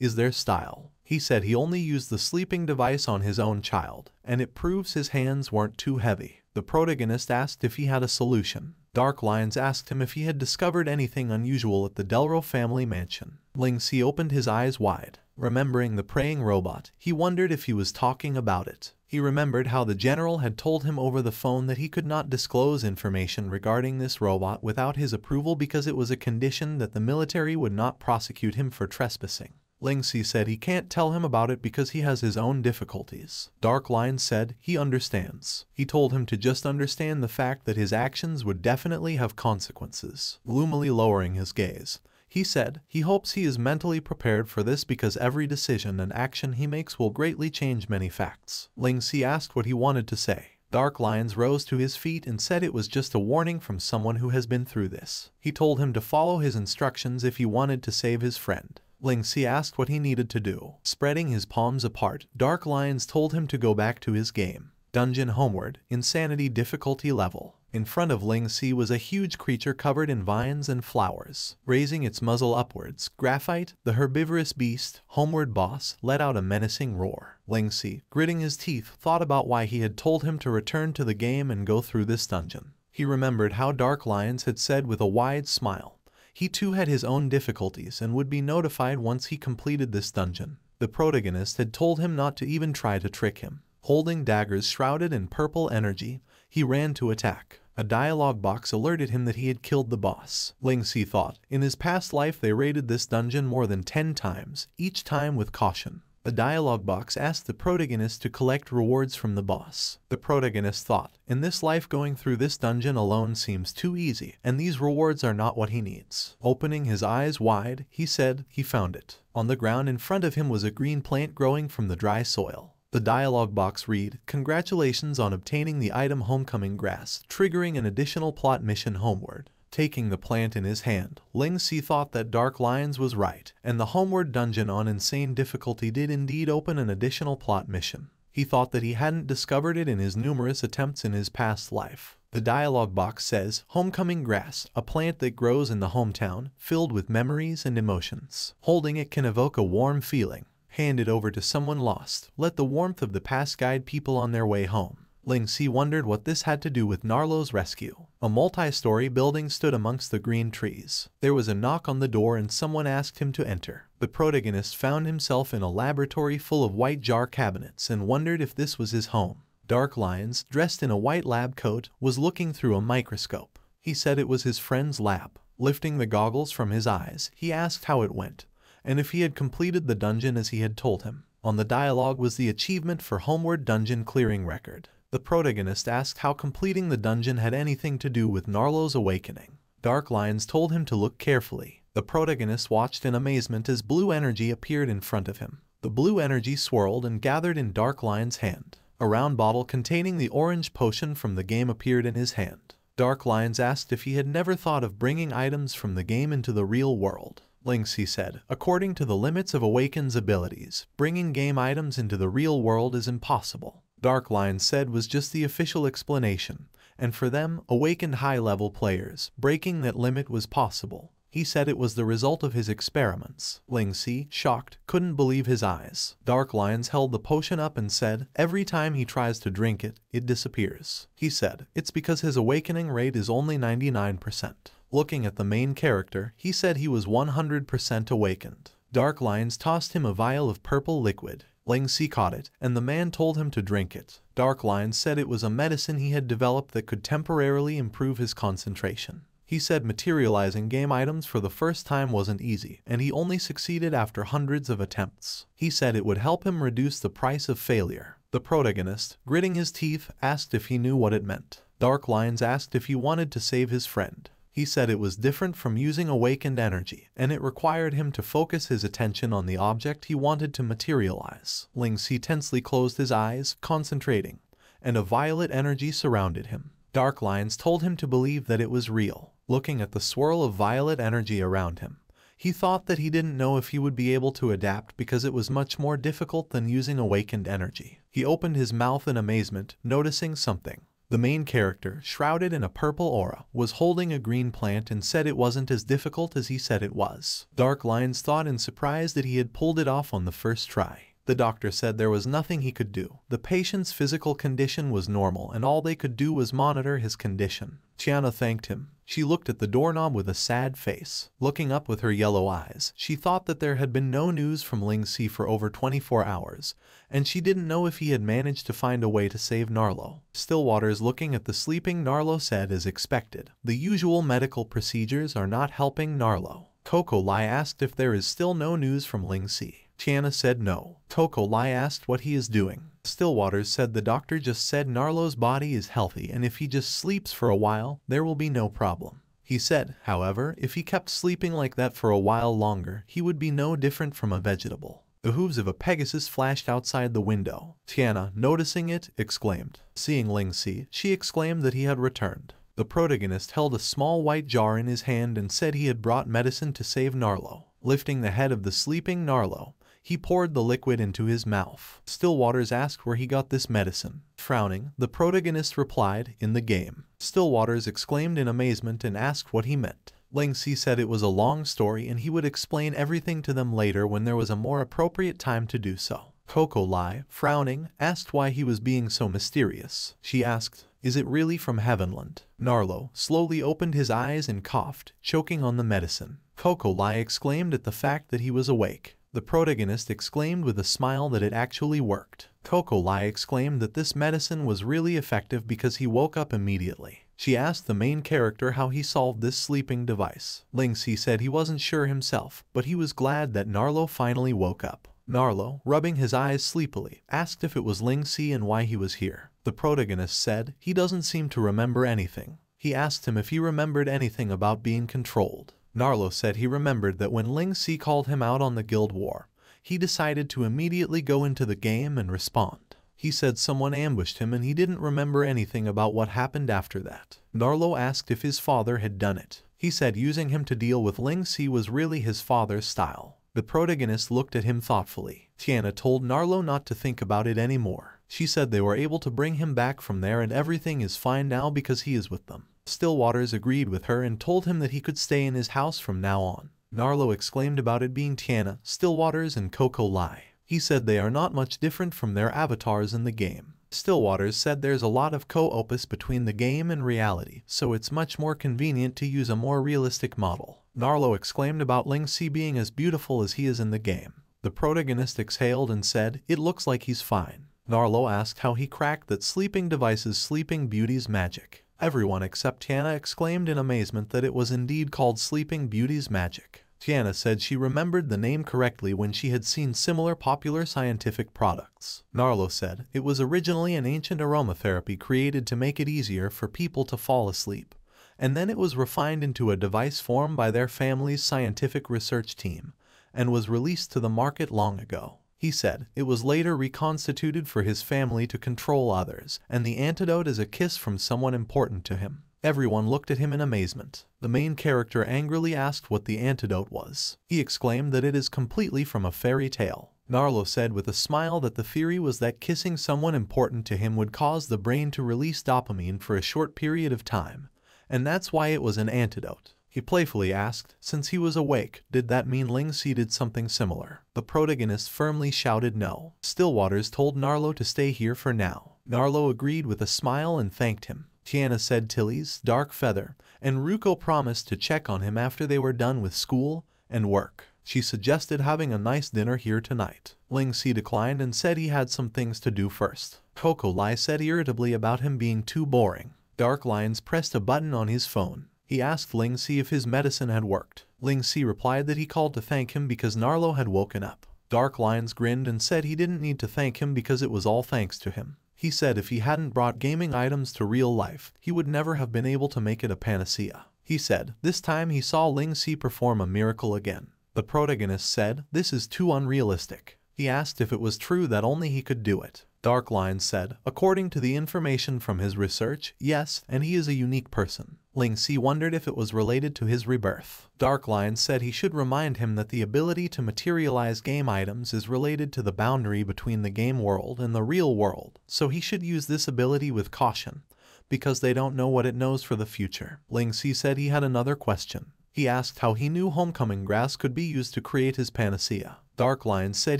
is their style. He said he only used the sleeping device on his own child, and it proves his hands weren't too heavy. The protagonist asked if he had a solution. Dark Lions asked him if he had discovered anything unusual at the Delro family mansion. Ling Xi opened his eyes wide. Remembering the praying robot, he wondered if he was talking about it. He remembered how the general had told him over the phone that he could not disclose information regarding this robot without his approval because it was a condition that the military would not prosecute him for trespassing. Ling Xi said he can't tell him about it because he has his own difficulties. Dark Lion said he understands. He told him to just understand the fact that his actions would definitely have consequences. Gloomily lowering his gaze, he said he hopes he is mentally prepared for this because every decision and action he makes will greatly change many facts. Ling Xi asked what he wanted to say. Dark Lions rose to his feet and said it was just a warning from someone who has been through this. He told him to follow his instructions if he wanted to save his friend. Ling Xi asked what he needed to do. Spreading his palms apart, Dark Lions told him to go back to his game. Dungeon Homeward, Insanity Difficulty Level. In front of Ling Xi was a huge creature covered in vines and flowers. Raising its muzzle upwards, Graphite, the herbivorous beast, Homeward boss, let out a menacing roar. Ling Xi, gritting his teeth, thought about why he had told him to return to the game and go through this dungeon. He remembered how Dark Lions had said with a wide smile. He too had his own difficulties and would be notified once he completed this dungeon. The protagonist had told him not to even try to trick him. Holding daggers shrouded in purple energy, he ran to attack. A dialogue box alerted him that he had killed the boss. Ling Xi thought, in his past life they raided this dungeon more than 10 times, each time with caution. The dialogue box asked the protagonist to collect rewards from the boss. The protagonist thought, in this life going through this dungeon alone seems too easy, and these rewards are not what he needs. Opening his eyes wide, he said he found it. On the ground in front of him was a green plant growing from the dry soil. The dialogue box read, "Congratulations on obtaining the item Homecoming Grass," triggering an additional plot mission Homeward. Taking the plant in his hand, Ling Xi thought that Dark Lions was right, and the Homeward dungeon on insane difficulty did indeed open an additional plot mission. He thought that he hadn't discovered it in his numerous attempts in his past life. The dialogue box says, "Homecoming Grass, a plant that grows in the hometown, filled with memories and emotions. Holding it can evoke a warm feeling. Hand it over to someone lost. Let the warmth of the past guide people on their way home." Ling Xi wondered what this had to do with Narlo's rescue. A multi-story building stood amongst the green trees. There was a knock on the door and someone asked him to enter. The protagonist found himself in a laboratory full of white jar cabinets and wondered if this was his home. Dark Lions, dressed in a white lab coat, was looking through a microscope. He said it was his friend's lab. Lifting the goggles from his eyes, he asked how it went, and if he had completed the dungeon as he had told him. On the dialogue was the achievement for Homeward Dungeon Clearing Record. The protagonist asked how completing the dungeon had anything to do with Narlo's awakening. Dark Lions told him to look carefully. The protagonist watched in amazement as blue energy appeared in front of him. The blue energy swirled and gathered in Dark Lions' hand. A round bottle containing the orange potion from the game appeared in his hand. Dark Lions asked if he had never thought of bringing items from the game into the real world. Ling Xi said, according to the limits of Awaken's abilities, bringing game items into the real world is impossible. Dark Lions said was just the official explanation, and for them, Awakened high-level players, breaking that limit was possible. He said it was the result of his experiments. Ling Xi, shocked, couldn't believe his eyes. Dark Lions held the potion up and said, every time he tries to drink it, it disappears. He said, it's because his awakening rate is only 99%. Looking at the main character, he said he was 100% awakened. Dark Lions tossed him a vial of purple liquid. Ling Xi caught it, and the man told him to drink it. Dark Lions said it was a medicine he had developed that could temporarily improve his concentration. He said materializing game items for the first time wasn't easy, and he only succeeded after hundreds of attempts. He said it would help him reduce the price of failure. The protagonist, gritting his teeth, asked if he knew what it meant. Dark Lines asked if he wanted to save his friend. He said it was different from using awakened energy, and it required him to focus his attention on the object he wanted to materialize. Ling Xi tensely closed his eyes, concentrating, and a violet energy surrounded him. Dark Lines told him to believe that it was real. Looking at the swirl of violet energy around him, he thought that he didn't know if he would be able to adapt because it was much more difficult than using awakened energy. He opened his mouth in amazement, noticing something. The main character, shrouded in a purple aura, was holding a green plant and said it wasn't as difficult as he said it was. Dark Lines thought in surprise that he had pulled it off on the first try. The doctor said there was nothing he could do. The patient's physical condition was normal and all they could do was monitor his condition. Tiana thanked him. She looked at the doorknob with a sad face. Looking up with her yellow eyes, she thought that there had been no news from Ling Xi for over 24 hours, and she didn't know if he had managed to find a way to save Narlo. Stillwaters, looking at the sleeping Narlo, said as expected, the usual medical procedures are not helping Narlo. Coco Lai asked if there is still no news from Ling Xi. Tiana said no. Coco Lai asked what he is doing. Stillwaters said the doctor just said Narlo's body is healthy and if he just sleeps for a while, there will be no problem. He said, however, if he kept sleeping like that for a while longer, he would be no different from a vegetable. The hooves of a Pegasus flashed outside the window. Tiana, noticing it, exclaimed. Seeing Ling Xi, she exclaimed that he had returned. The protagonist held a small white jar in his hand and said he had brought medicine to save Narlo. Lifting the head of the sleeping Narlo, he poured the liquid into his mouth. Stillwaters asked where he got this medicine. Frowning, the protagonist replied, in the game. Stillwaters exclaimed in amazement and asked what he meant. Ling Xi said it was a long story and he would explain everything to them later when there was a more appropriate time to do so. Coco Lai, frowning, asked why he was being so mysterious. She asked, is it really from Heavenland? Narlo slowly opened his eyes and coughed, choking on the medicine. Coco Lai exclaimed at the fact that he was awake. The protagonist exclaimed with a smile that it actually worked. Coco Lai exclaimed that this medicine was really effective because he woke up immediately. She asked the main character how he solved this sleeping device. Ling Xi said he wasn't sure himself, but he was glad that Narlo finally woke up. Narlo, rubbing his eyes sleepily, asked if it was Ling Xi and why he was here. The protagonist said he doesn't seem to remember anything. He asked him if he remembered anything about being controlled. Narlo said he remembered that when Ling Xi called him out on the guild war, he decided to immediately go into the game and respond. He said someone ambushed him and he didn't remember anything about what happened after that. Narlo asked if his father had done it. He said using him to deal with Ling Xi was really his father's style. The protagonist looked at him thoughtfully. Tiana told Narlo not to think about it anymore. She said they were able to bring him back from there and everything is fine now because he is with them. Stillwaters agreed with her and told him that he could stay in his house from now on. Narlo exclaimed about it being Tiana, Stillwaters and Coco Lai. He said they are not much different from their avatars in the game. Stillwaters said there's a lot of co-opus between the game and reality, so it's much more convenient to use a more realistic model. Narlo exclaimed about Ling Xi being as beautiful as he is in the game. The protagonist exhaled and said, it looks like he's fine. Narlo asked how he cracked that sleeping device's Sleeping Beauty's magic. Everyone except Tiana exclaimed in amazement that it was indeed called Sleeping Beauty's magic. Tiana said she remembered the name correctly when she had seen similar popular scientific products. Narlo said it was originally an ancient aromatherapy created to make it easier for people to fall asleep, and then it was refined into a device formed by their family's scientific research team, and was released to the market long ago. He said it was later reconstituted for his family to control others, and the antidote is a kiss from someone important to him. Everyone looked at him in amazement. The main character angrily asked what the antidote was. He exclaimed that it is completely from a fairy tale. Narlo said with a smile that the theory was that kissing someone important to him would cause the brain to release dopamine for a short period of time, and that's why it was an antidote. He playfully asked, since he was awake, did that mean Ling Xi did something similar? The protagonist firmly shouted no. Stillwaters told Narlo to stay here for now. Narlo agreed with a smile and thanked him. Tiana said Tillys, Dark Feather, and Ruko promised to check on him after they were done with school and work. She suggested having a nice dinner here tonight. Ling Xi declined and said he had some things to do first. Coco Lai said irritably about him being too boring. Dark Lines pressed a button on his phone. He asked Ling Xi if his medicine had worked. Ling Xi replied that he called to thank him because Narlo had woken up. Dark Lions grinned and said he didn't need to thank him because it was all thanks to him. He said if he hadn't brought gaming items to real life, he would never have been able to make it a panacea. He said, this time he saw Ling Xi perform a miracle again. The protagonist said, this is too unrealistic. He asked if it was true that only he could do it. Dark Lion said, according to the information from his research, yes, and he is a unique person. Ling Xi wondered if it was related to his rebirth. Dark Lion said he should remind him that the ability to materialize game items is related to the boundary between the game world and the real world, so he should use this ability with caution, because they don't know what it knows for the future. Ling Xi said he had another question. He asked how he knew homecoming grass could be used to create his panacea. Dark Lion said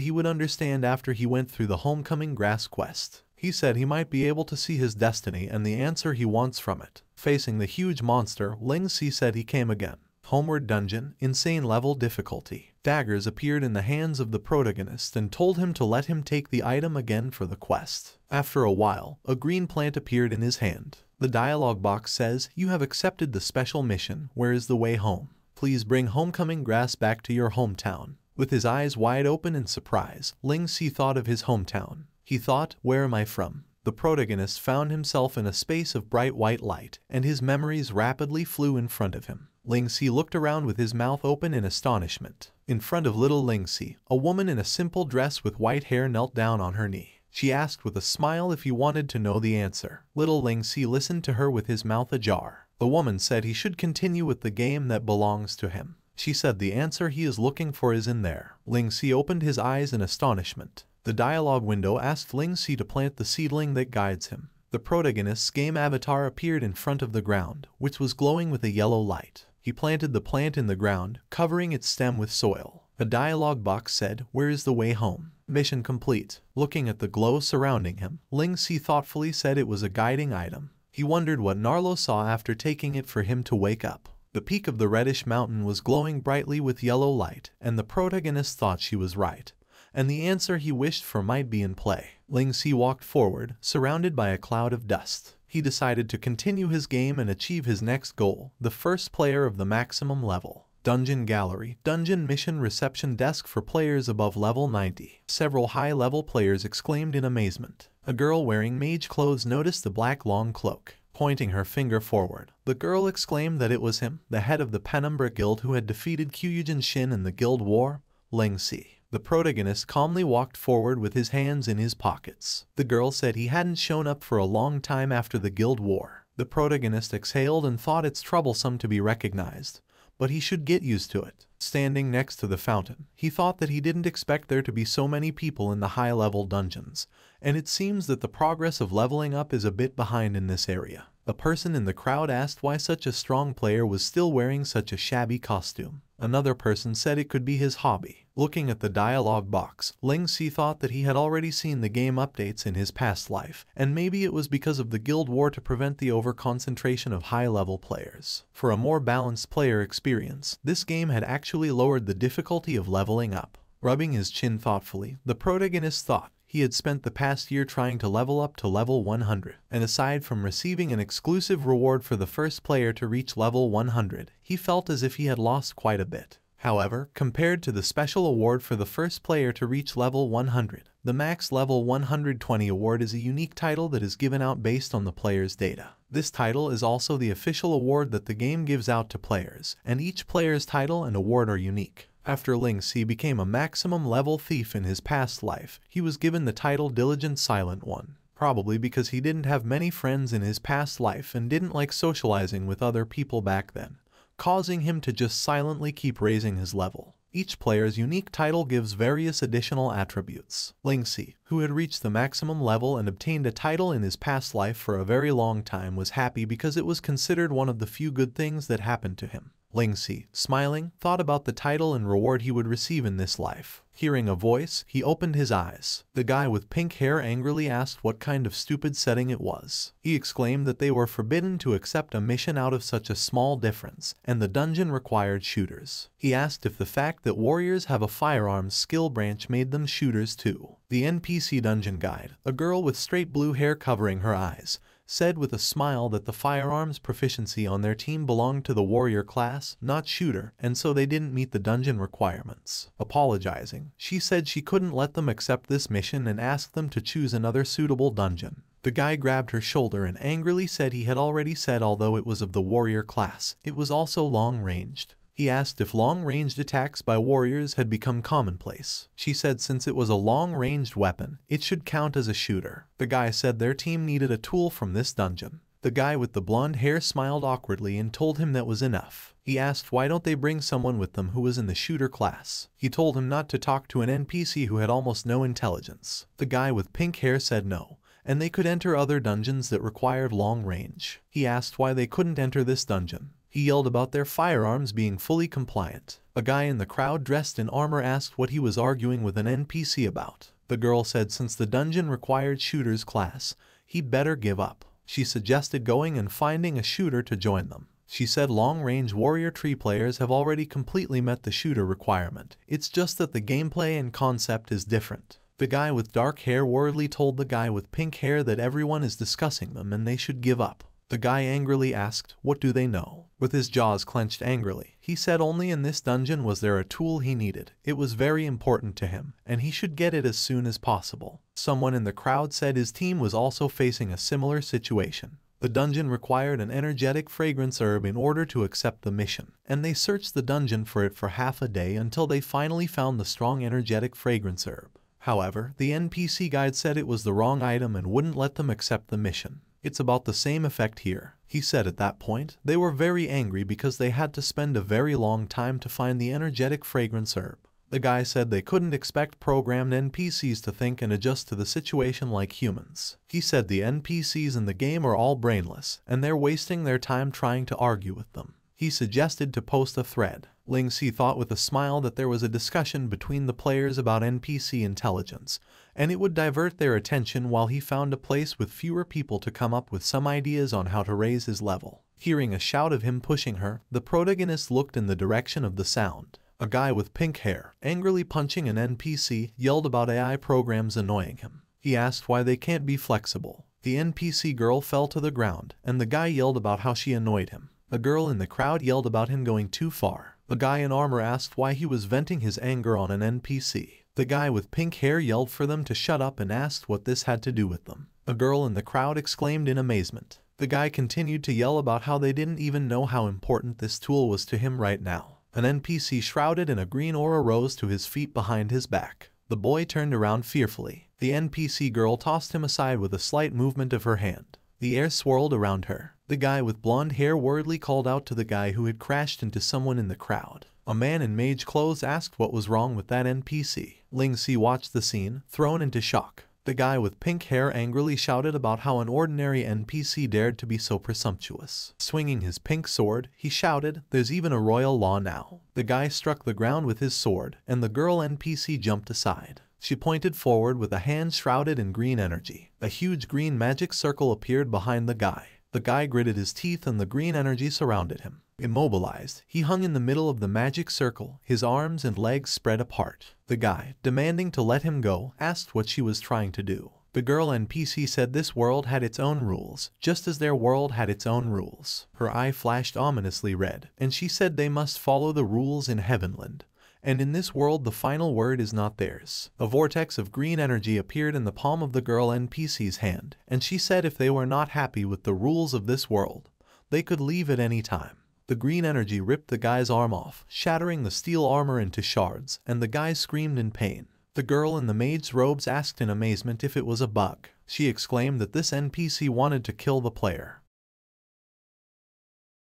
he would understand after he went through the homecoming grass quest. He said he might be able to see his destiny and the answer he wants from it. Facing the huge monster, Ling Xi said he came again. Homeward dungeon, insane level difficulty. Daggers appeared in the hands of the protagonist and told him to let him take the item again for the quest. After a while, a green plant appeared in his hand. The dialogue box says, you have accepted the special mission, where is the way home? Please bring homecoming grass back to your hometown. With his eyes wide open in surprise, Ling Xi thought of his hometown. He thought, where am I from? The protagonist found himself in a space of bright white light, and his memories rapidly flew in front of him. Ling Xi looked around with his mouth open in astonishment. In front of little Ling Xi, a woman in a simple dress with white hair knelt down on her knee. She asked with a smile if he wanted to know the answer. Little Ling Xi listened to her with his mouth ajar. The woman said he should continue with the game that belongs to him. She said the answer he is looking for is in there. Ling Xi opened his eyes in astonishment. The dialogue window asked Ling Xi to plant the seedling that guides him. The protagonist's game avatar appeared in front of the ground, which was glowing with a yellow light. He planted the plant in the ground, covering its stem with soil. A dialogue box said, where is the way home? Mission complete. Looking at the glow surrounding him, Ling Xi thoughtfully said it was a guiding item. He wondered what Narlo saw after taking it for him to wake up. The peak of the reddish mountain was glowing brightly with yellow light, and the protagonist thought she was right, and the answer he wished for might be in play. Ling Xi walked forward, surrounded by a cloud of dust. He decided to continue his game and achieve his next goal, the first player of the maximum level. Dungeon Gallery, Dungeon Mission Reception Desk for players above level 90. Several high-level players exclaimed in amazement. A girl wearing mage clothes noticed the black long cloak. Pointing her finger forward, the girl exclaimed that it was him, the head of the Penumbra Guild who had defeated Kyuyujin Shin in the Guild War, Ling Xi. The protagonist calmly walked forward with his hands in his pockets. The girl said he hadn't shown up for a long time after the Guild War. The protagonist exhaled and thought it's troublesome to be recognized, but he should get used to it. Standing next to the fountain, he thought that he didn't expect there to be so many people in the high-level dungeons, and it seems that the progress of leveling up is a bit behind in this area. A person in the crowd asked why such a strong player was still wearing such a shabby costume. Another person said it could be his hobby. Looking at the dialogue box, Ling Xi thought that he had already seen the game updates in his past life, and maybe it was because of the Guild War to prevent the overconcentration of high-level players. For a more balanced player experience, this game had actually lowered the difficulty of leveling up. Rubbing his chin thoughtfully, the protagonist thought he had spent the past year trying to level up to level 100, and aside from receiving an exclusive reward for the first player to reach level 100, he felt as if he had lost quite a bit. However, compared to the special award for the first player to reach level 100, the Max Level 120 award is a unique title that is given out based on the player's data. This title is also the official award that the game gives out to players, and each player's title and award are unique. After Ling Xi became a maximum level thief in his past life, he was given the title Diligent Silent One, probably because he didn't have many friends in his past life and didn't like socializing with other people back then, causing him to just silently keep raising his level. Each player's unique title gives various additional attributes. Ling Xi, who had reached the maximum level and obtained a title in his past life for a very long time, was happy because it was considered one of the few good things that happened to him. Ling Xi, smiling, thought about the title and reward he would receive in this life. Hearing a voice, he opened his eyes. The guy with pink hair angrily asked what kind of stupid setting it was. He exclaimed that they were forbidden to accept a mission out of such a small difference, and the dungeon required shooters. He asked if the fact that warriors have a firearms skill branch made them shooters too. The NPC dungeon guide, a girl with straight blue hair covering her eyes, said with a smile that the firearms proficiency on their team belonged to the warrior class, not shooter, and so they didn't meet the dungeon requirements. Apologizing, she said she couldn't let them accept this mission and asked them to choose another suitable dungeon. The guy grabbed her shoulder and angrily said he had already said although it was of the warrior class, it was also long-ranged. He asked if long-ranged attacks by warriors had become commonplace. She said since it was a long-ranged weapon, it should count as a shooter. The guy said their team needed a tool from this dungeon. The guy with the blonde hair smiled awkwardly and told him that was enough. He asked why don't they bring someone with them who was in the shooter class. He told him not to talk to an NPC who had almost no intelligence. The guy with pink hair said no, and they could enter other dungeons that required long range. He asked why they couldn't enter this dungeon. He yelled about their firearms being fully compliant. A guy in the crowd dressed in armor asked what he was arguing with an NPC about. The girl said since the dungeon required shooter's class, he better give up. She suggested going and finding a shooter to join them. She said long-range warrior tree players have already completely met the shooter requirement. It's just that the gameplay and concept is different. The guy with dark hair worriedly told the guy with pink hair that everyone is discussing them and they should give up. The guy angrily asked, "What do they know?" With his jaws clenched angrily, he said only in this dungeon was there a tool he needed. It was very important to him, and he should get it as soon as possible. Someone in the crowd said his team was also facing a similar situation. The dungeon required an energetic fragrance herb in order to accept the mission, and they searched the dungeon for it for half a day until they finally found the strong energetic fragrance herb. However, the NPC guide said it was the wrong item and wouldn't let them accept the mission. It's about the same effect here, he said. At that point, they were very angry because they had to spend a very long time to find the energetic fragrance herb. The guy said they couldn't expect programmed NPCs to think and adjust to the situation like humans. He said the NPCs in the game are all brainless, and they're wasting their time trying to argue with them. He suggested to post a thread. Ling Xi thought with a smile that there was a discussion between the players about NPC intelligence, and it would divert their attention while he found a place with fewer people to come up with some ideas on how to raise his level. Hearing a shout of him pushing her, the protagonist looked in the direction of the sound. A guy with pink hair, angrily punching an NPC, yelled about AI programs annoying him. He asked why they can't be flexible. The NPC girl fell to the ground, and the guy yelled about how she annoyed him. A girl in the crowd yelled about him going too far. The guy in armor asked why he was venting his anger on an NPC. The guy with pink hair yelled for them to shut up and asked what this had to do with them. A girl in the crowd exclaimed in amazement. The guy continued to yell about how they didn't even know how important this tool was to him right now. An NPC shrouded in a green aura rose to his feet behind his back. The boy turned around fearfully. The NPC girl tossed him aside with a slight movement of her hand. The air swirled around her. The guy with blonde hair worriedly called out to the guy who had crashed into someone in the crowd. A man in mage clothes asked what was wrong with that NPC. Ling Xi watched the scene, thrown into shock. The guy with pink hair angrily shouted about how an ordinary NPC dared to be so presumptuous. Swinging his pink sword, he shouted, "There's even a royal law now." The guy struck the ground with his sword, and the girl NPC jumped aside. She pointed forward with a hand shrouded in green energy. A huge green magic circle appeared behind the guy. The guy gritted his teeth and the green energy surrounded him. Immobilized, he hung in the middle of the magic circle, his arms and legs spread apart. The guy, demanding to let him go, asked what she was trying to do. The girl NPC said this world had its own rules, just as their world had its own rules. Her eye flashed ominously red, and she said they must follow the rules in Heavenland. And in this world the final word is not theirs. A vortex of green energy appeared in the palm of the girl NPC's hand, and she said if they were not happy with the rules of this world, they could leave at any time. The green energy ripped the guy's arm off, shattering the steel armor into shards, and the guy screamed in pain. The girl in the maid's robes asked in amazement if it was a bug. She exclaimed that this NPC wanted to kill the player.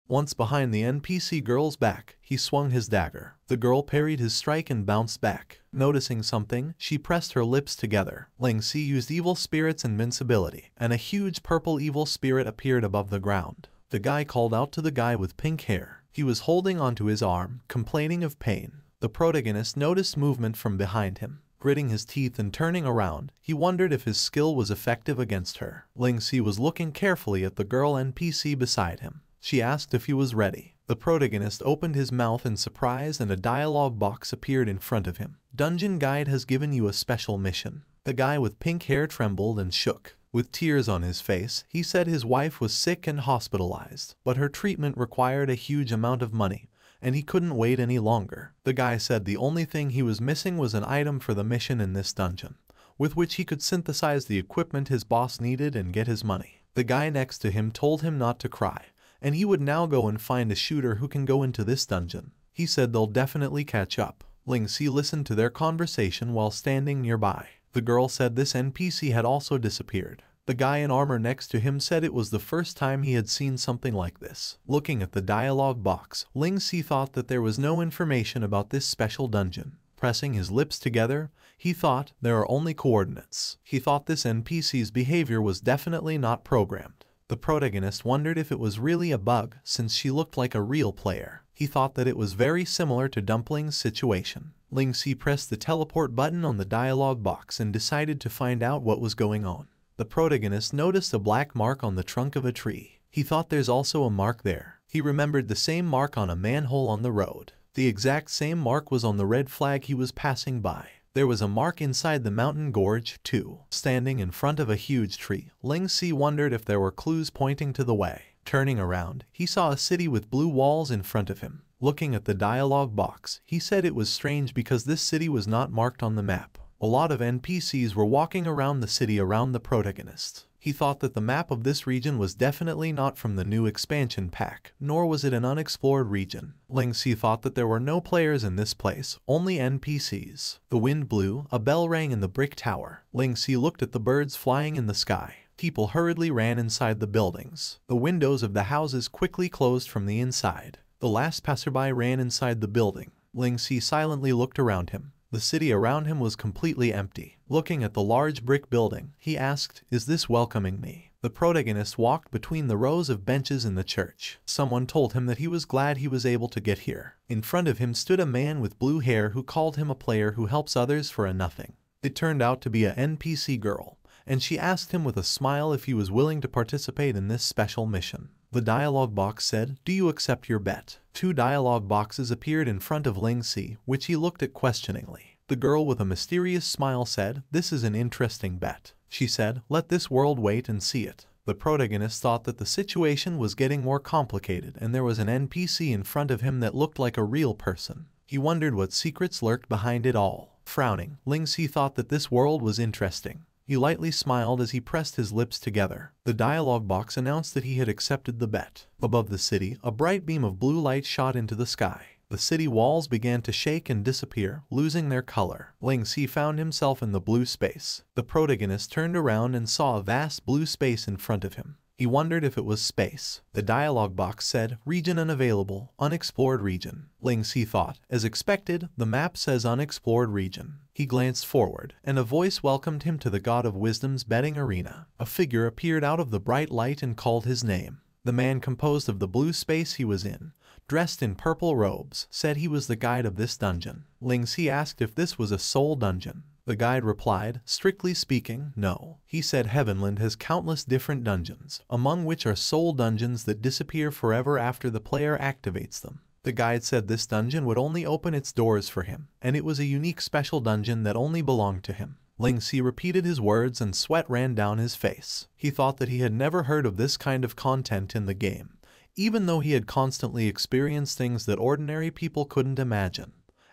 Once behind the NPC girl's back, he swung his dagger. The girl parried his strike and bounced back. Noticing something, she pressed her lips together. Ling Xi used evil spirit's invincibility, and a huge purple evil spirit appeared above the ground. The guy called out to the guy with pink hair. He was holding onto his arm, complaining of pain. The protagonist noticed movement from behind him. Gritting his teeth and turning around, he wondered if his skill was effective against her. Ling Xi was looking carefully at the girl NPC beside him. She asked if he was ready. The protagonist opened his mouth in surprise and a dialogue box appeared in front of him. "Dungeon guide has given you a special mission." The guy with pink hair trembled and shook. With tears on his face, he said his wife was sick and hospitalized, but her treatment required a huge amount of money, and he couldn't wait any longer. The guy said the only thing he was missing was an item for the mission in this dungeon, with which he could synthesize the equipment his boss needed and get his money. The guy next to him told him not to cry, and he would now go and find a shooter who can go into this dungeon. He said they'll definitely catch up. Ling Xi listened to their conversation while standing nearby. The girl said this NPC had also disappeared. The guy in armor next to him said it was the first time he had seen something like this. Looking at the dialogue box, Ling Xi thought that there was no information about this special dungeon. Pressing his lips together, he thought, there are only coordinates. He thought this NPC's behavior was definitely not programmed. The protagonist wondered if it was really a bug, since she looked like a real player. He thought that it was very similar to Dumpling's situation. Ling Xi pressed the teleport button on the dialogue box and decided to find out what was going on. The protagonist noticed a black mark on the trunk of a tree. He thought there's also a mark there. He remembered the same mark on a manhole on the road. The exact same mark was on the red flag he was passing by. There was a mark inside the mountain gorge, too. Standing in front of a huge tree, Ling Xi wondered if there were clues pointing to the way. Turning around, he saw a city with blue walls in front of him. Looking at the dialogue box, he said it was strange because this city was not marked on the map. A lot of NPCs were walking around the city around the protagonist. He thought that the map of this region was definitely not from the new expansion pack, nor was it an unexplored region. Ling Xi thought that there were no players in this place, only NPCs. The wind blew, a bell rang in the brick tower. Ling Xi looked at the birds flying in the sky. People hurriedly ran inside the buildings. The windows of the houses quickly closed from the inside. The last passerby ran inside the building. Ling Xi silently looked around him. The city around him was completely empty. Looking at the large brick building, he asked, "Is this welcoming me?" The protagonist walked between the rows of benches in the church. Someone told him that he was glad he was able to get here. In front of him stood a man with blue hair who called him a player who helps others for a nothing. It turned out to be an NPC girl, and she asked him with a smile if he was willing to participate in this special mission. The dialogue box said, "Do you accept your bet?" Two dialogue boxes appeared in front of Ling Xi, which he looked at questioningly. The girl with a mysterious smile said, "This is an interesting bet." She said, "Let this world wait and see it." The protagonist thought that the situation was getting more complicated and there was an NPC in front of him that looked like a real person. He wondered what secrets lurked behind it all. Frowning, Ling Xi thought that this world was interesting. He lightly smiled as he pressed his lips together. The dialogue box announced that he had accepted the bet. Above the city, a bright beam of blue light shot into the sky. The city walls began to shake and disappear, losing their color. Ling Xi found himself in the blue space. The protagonist turned around and saw a vast blue space in front of him. He wondered if it was space. The dialogue box said, "Region unavailable, unexplored region." Ling Xi thought, as expected, the map says unexplored region. He glanced forward, and a voice welcomed him to the God of Wisdom's betting arena. A figure appeared out of the bright light and called his name. The man, composed of the blue space he was in, dressed in purple robes, said he was the guide of this dungeon. Ling Xi asked if this was a soul dungeon. The guide replied, "Strictly speaking, no." He said Heavenland has countless different dungeons, among which are soul dungeons that disappear forever after the player activates them. The guide said this dungeon would only open its doors for him, and it was a unique special dungeon that only belonged to him. Ling Xi repeated his words and sweat ran down his face. He thought that he had never heard of this kind of content in the game, even though he had constantly experienced things that ordinary people couldn't imagine.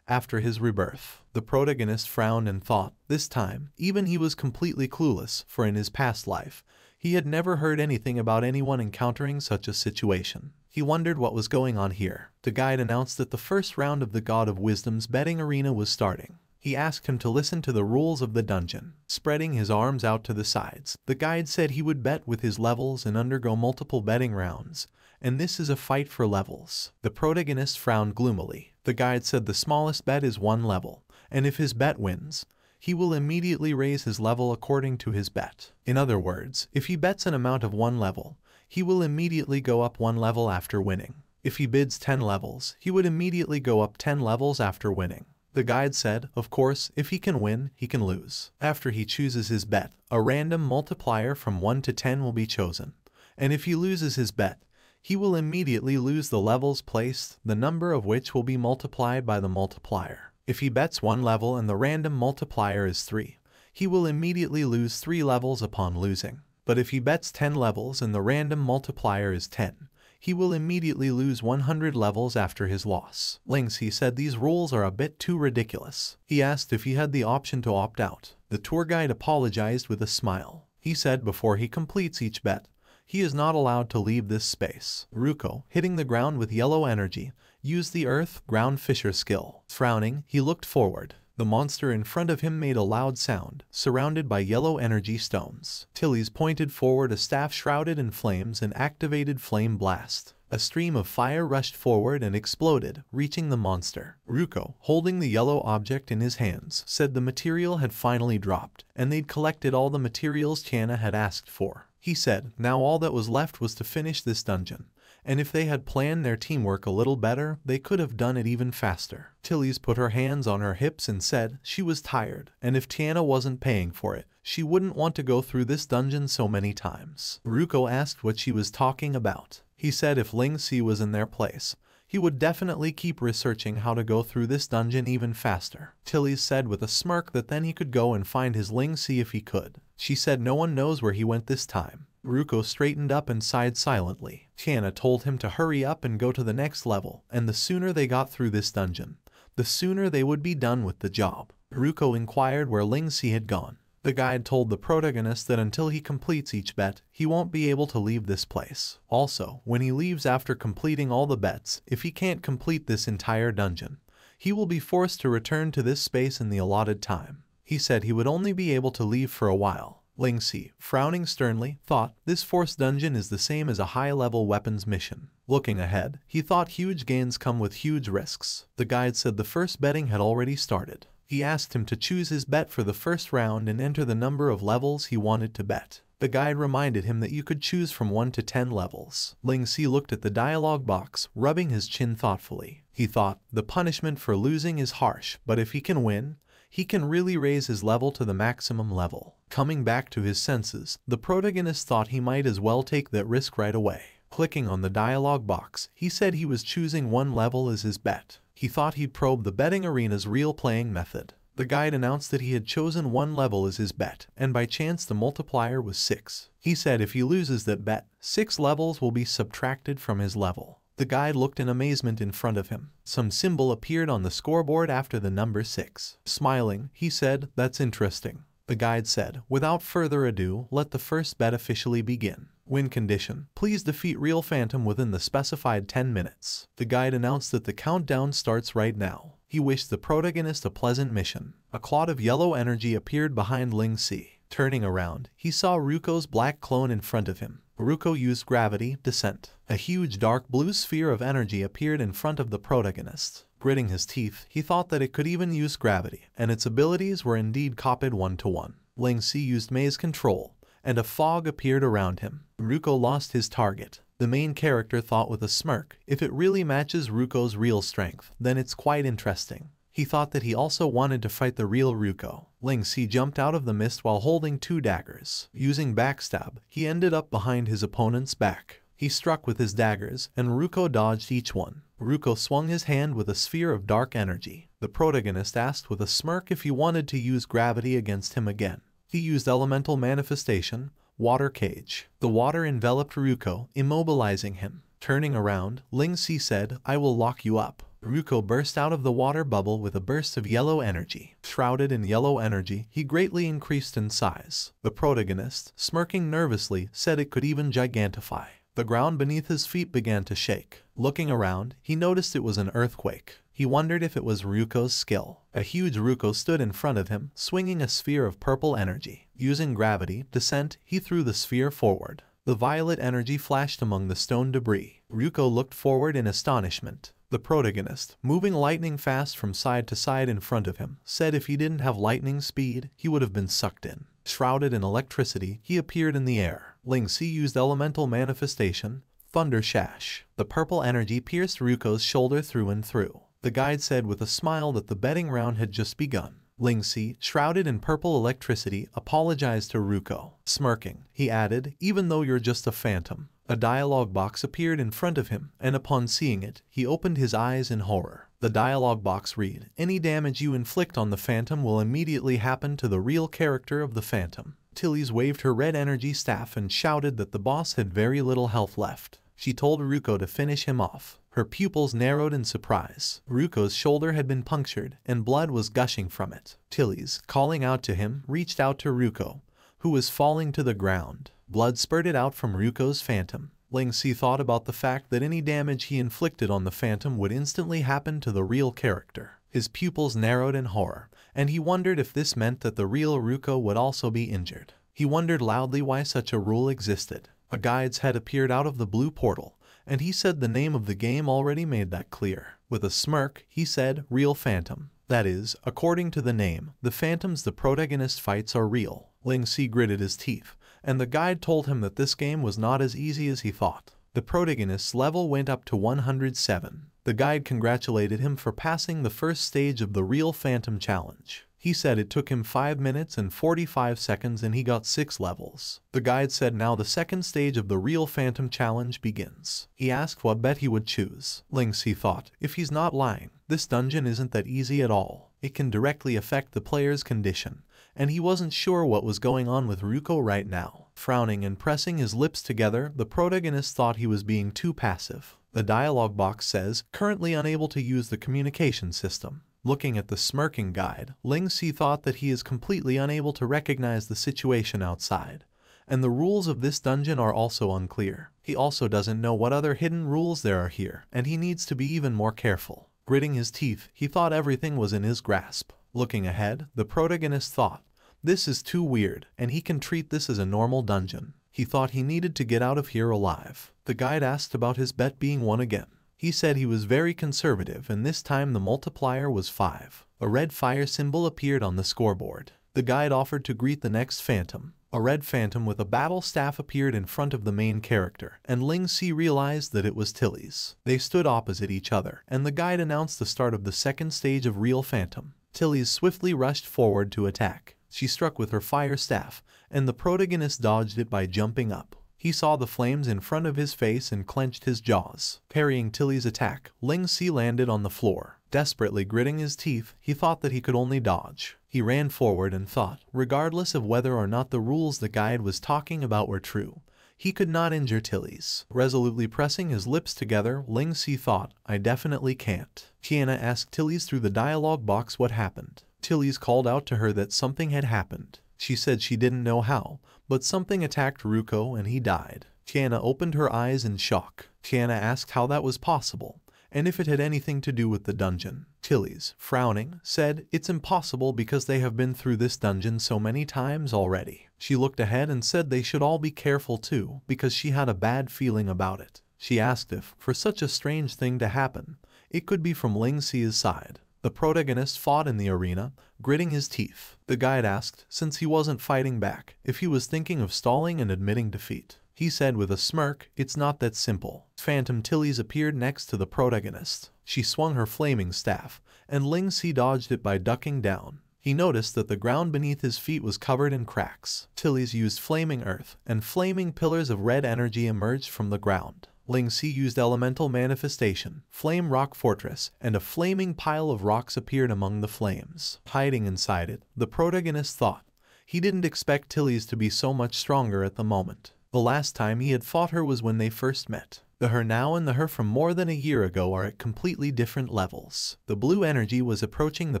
After his rebirth, the protagonist frowned and thought, this time, even he was completely clueless, for in his past life, he had never heard anything about anyone encountering such a situation. He wondered what was going on here. The guide announced that the first round of the God of Wisdom's betting arena was starting. He asked him to listen to the rules of the dungeon. Spreading his arms out to the sides, the guide said he would bet with his levels and undergo multiple betting rounds, and this is a fight for levels. The protagonist frowned gloomily. The guide said the smallest bet is 1 level, and if his bet wins, he will immediately raise his level according to his bet. In other words, if he bets an amount of 1 level, he will immediately go up 1 level after winning. If he bids 10 levels, he would immediately go up 10 levels after winning. The guide said, of course, if he can win, he can lose. After he chooses his bet, a random multiplier from 1 to 10 will be chosen. And if he loses his bet, he will immediately lose the levels placed, the number of which will be multiplied by the multiplier. If he bets 1 level and the random multiplier is 3, he will immediately lose 3 levels upon losing. but if he bets 10 levels and the random multiplier is 10, he will immediately lose 100 levels after his loss. Ling Xi said these rules are a bit too ridiculous. He asked if he had the option to opt out. The tour guide apologized with a smile. He said before he completes each bet, he is not allowed to leave this space. Ruko, hitting the ground with yellow energy, used the earth ground fissure skill. Frowning, he looked forward. The monster in front of him made a loud sound, surrounded by yellow energy stones. Tillys pointed forward a staff shrouded in flames and activated flame blast. A stream of fire rushed forward and exploded, reaching the monster. Ruko, holding the yellow object in his hands, said the material had finally dropped, and they'd collected all the materials Tiana had asked for. He said, now all that was left was to finish this dungeon, and if they had planned their teamwork a little better, they could have done it even faster. Tillys put her hands on her hips and said she was tired, and if Tiana wasn't paying for it, she wouldn't want to go through this dungeon so many times. Ruko asked what she was talking about. He said if Ling Xi was in their place, he would definitely keep researching how to go through this dungeon even faster. Tillys said with a smirk that then he could go and find his Ling Xi if he could. She said no one knows where he went this time. Ruko straightened up and sighed silently. Tiana told him to hurry up and go to the next level, and the sooner they got through this dungeon, the sooner they would be done with the job. Ruko inquired where Ling Xi had gone. The guide told the protagonist that until he completes each bet, he won't be able to leave this place. Also, when he leaves after completing all the bets, if he can't complete this entire dungeon, he will be forced to return to this space in the allotted time. He said he would only be able to leave for a while. Ling Xi, frowning sternly, thought this forced dungeon is the same as a high-level weapons mission. Looking ahead, he thought huge gains come with huge risks. The guide said the first betting had already started. He asked him to choose his bet for the first round and enter the number of levels he wanted to bet. The guide reminded him that you could choose from 1 to 10 levels. Ling Xi looked at the dialogue box, rubbing his chin thoughtfully. He thought, the punishment for losing is harsh, but if he can win, he can really raise his level to the maximum level. Coming back to his senses, the protagonist thought he might as well take that risk right away. Clicking on the dialogue box, he said he was choosing 1 level as his bet. He thought he'd probe the betting arena's real playing method. The guide announced that he had chosen 1 level as his bet, and by chance the multiplier was 6. He said if he loses that bet, 6 levels will be subtracted from his level. The guide looked in amazement in front of him. Some symbol appeared on the scoreboard after the number 6. Smiling, he said, that's interesting. The guide said, without further ado, let the first bet officially begin. Win condition, please defeat Real Phantom within the specified 10 minutes. The guide announced that the countdown starts right now. He wished the protagonist a pleasant mission. A clot of yellow energy appeared behind Ling Xi. Turning around, he saw Ruko's black clone in front of him. Ruko used gravity descent. A huge dark blue sphere of energy appeared in front of the protagonist. Gritting his teeth, he thought that it could even use gravity, and its abilities were indeed copied one-to-one. Ling Xi used maze control, and a fog appeared around him. Ruko lost his target. The main character thought with a smirk, if it really matches Ruko's real strength, then it's quite interesting. He thought that he also wanted to fight the real Ruko. Ling Xi jumped out of the mist while holding 2 daggers. Using backstab, he ended up behind his opponent's back. He struck with his daggers, and Ruko dodged each one. Ruko swung his hand with a sphere of dark energy. The protagonist asked with a smirk if he wanted to use gravity against him again. He used elemental manifestation, water cage. The water enveloped Ruko, immobilizing him. Turning around, Ling Xi said, I will lock you up. Ruko burst out of the water bubble with a burst of yellow energy. Shrouded in yellow energy, he greatly increased in size. The protagonist, smirking nervously, said it could even gigantify. The ground beneath his feet began to shake. Looking around, he noticed it was an earthquake. He wondered if it was Ruko's skill. A huge Ruko stood in front of him, swinging a sphere of purple energy. Using gravity descent, he threw the sphere forward. The violet energy flashed among the stone debris. Ruko looked forward in astonishment. The protagonist, moving lightning fast from side to side in front of him, said if he didn't have lightning speed, he would have been sucked in. Shrouded in electricity, he appeared in the air. Ling Xi used elemental manifestation, thunder sash. The purple energy pierced Ruko's shoulder through and through. The guide said with a smile that the betting round had just begun. Ling Xi, shrouded in purple electricity, apologized to Ruko. Smirking, he added, even though you're just a phantom. A dialogue box appeared in front of him, and upon seeing it, he opened his eyes in horror. The dialogue box read, any damage you inflict on the phantom will immediately happen to the real character of the phantom. Tillys waved her red energy staff and shouted that the boss had very little health left. She told Ruko to finish him off. Her pupils narrowed in surprise. Ruko's shoulder had been punctured, and blood was gushing from it. Tillys, calling out to him, reached out to Ruko, who was falling to the ground. Blood spurted out from Ruko's phantom. Ling Xi thought about the fact that any damage he inflicted on the phantom would instantly happen to the real character. His pupils narrowed in horror, and he wondered if this meant that the real Ruko would also be injured. He wondered loudly why such a rule existed. A guide's head appeared out of the blue portal, and he said the name of the game already made that clear. With a smirk, he said, Real Phantom. That is, according to the name, the phantoms the protagonist fights are real. Ling Xi gritted his teeth, and the guide told him that this game was not as easy as he thought. The protagonist's level went up to 107. The guide congratulated him for passing the first stage of the Real Phantom challenge. He said it took him 5 minutes and 45 seconds and he got 6 levels. The guide said now the second stage of the Real Phantom challenge begins. He asked what bet he would choose. Ling Xi thought, if he's not lying, this dungeon isn't that easy at all. It can directly affect the player's condition, and he wasn't sure what was going on with Ruko right now. Frowning and pressing his lips together, the protagonist thought he was being too passive. The dialogue box says, currently unable to use the communication system. Looking at the smirking guide, Ling Xi thought that he is completely unable to recognize the situation outside, and the rules of this dungeon are also unclear. He also doesn't know what other hidden rules there are here, and he needs to be even more careful. Gritting his teeth, he thought everything was in his grasp. Looking ahead, the protagonist thought, this is too weird, and he can treat this as a normal dungeon. He thought he needed to get out of here alive. The guide asked about his bet being won again. He said he was very conservative and this time the multiplier was 5. A red fire symbol appeared on the scoreboard. The guide offered to greet the next phantom. A red phantom with a battle staff appeared in front of the main character, and Ling Xi realized that it was Tillys. They stood opposite each other, and the guide announced the start of the second stage of Real Phantom. Tillys swiftly rushed forward to attack. She struck with her fire staff, and the protagonist dodged it by jumping up. He saw the flames in front of his face and clenched his jaws. Parrying Tillys' attack, Ling Xi landed on the floor. Desperately gritting his teeth, he thought that he could only dodge. He ran forward and thought, regardless of whether or not the rules the guide was talking about were true, he could not injure Tillys. Resolutely pressing his lips together, Ling Xi thought, I definitely can't. Tiana asked Tillys through the dialogue box what happened. Tillys called out to her that something had happened. She said she didn't know how, but something attacked Ruko and he died. Tiana opened her eyes in shock. Tiana asked how that was possible, and if it had anything to do with the dungeon. Tillys, frowning, said, it's impossible because they have been through this dungeon so many times already. She looked ahead and said they should all be careful too, because she had a bad feeling about it. She asked if, for such a strange thing to happen, it could be from Ling Xi's side. The protagonist fought in the arena, gritting his teeth. The guide asked, since he wasn't fighting back, if he was thinking of stalling and admitting defeat. He said with a smirk, it's not that simple. Phantom Tillys appeared next to the protagonist. She swung her flaming staff, and Ling Xi dodged it by ducking down. He noticed that the ground beneath his feet was covered in cracks. Tillys used flaming earth, and flaming pillars of red energy emerged from the ground. Ling Xi used elemental manifestation, flame rock fortress, and a flaming pile of rocks appeared among the flames. Hiding inside it, the protagonist thought. He didn't expect Tillys to be so much stronger at the moment. The last time he had fought her was when they first met. The her now and the her from more than a year ago are at completely different levels. The blue energy was approaching the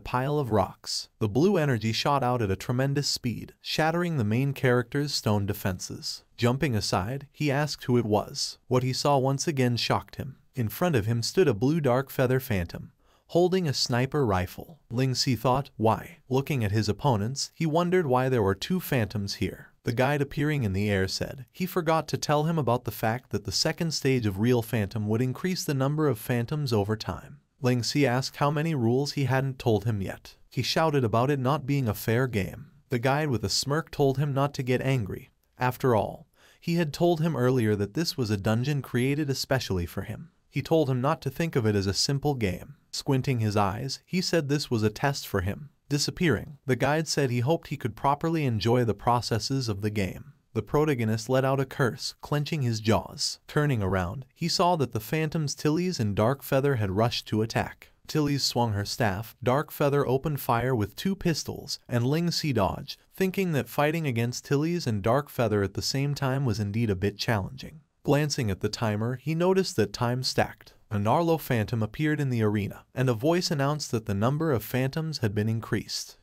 pile of rocks. The blue energy shot out at a tremendous speed, shattering the main character's stone defenses. Jumping aside, he asked who it was. What he saw once again shocked him. In front of him stood a blue Dark Feather phantom, holding a sniper rifle. Ling Xi thought, why? Looking at his opponents, he wondered why there were 2 phantoms here. The guide appearing in the air said he forgot to tell him about the fact that the second stage of Real Phantom would increase the number of phantoms over time. Ling Xi asked how many rules he hadn't told him yet. He shouted about it not being a fair game. The guide with a smirk told him not to get angry. After all, he had told him earlier that this was a dungeon created especially for him. He told him not to think of it as a simple game. Squinting his eyes, he said this was a test for him. Disappearing, the guide said he hoped he could properly enjoy the processes of the game. The protagonist let out a curse, clenching his jaws. Turning around, he saw that the phantoms Tillys and Dark Feather had rushed to attack. Tillys swung her staff, Dark Feather opened fire with two pistols, and Ling Xi dodged, thinking that fighting against Tillys and Dark Feather at the same time was indeed a bit challenging. Glancing at the timer, he noticed that time stacked. A Narlo phantom appeared in the arena, and a voice announced that the number of phantoms had been increased.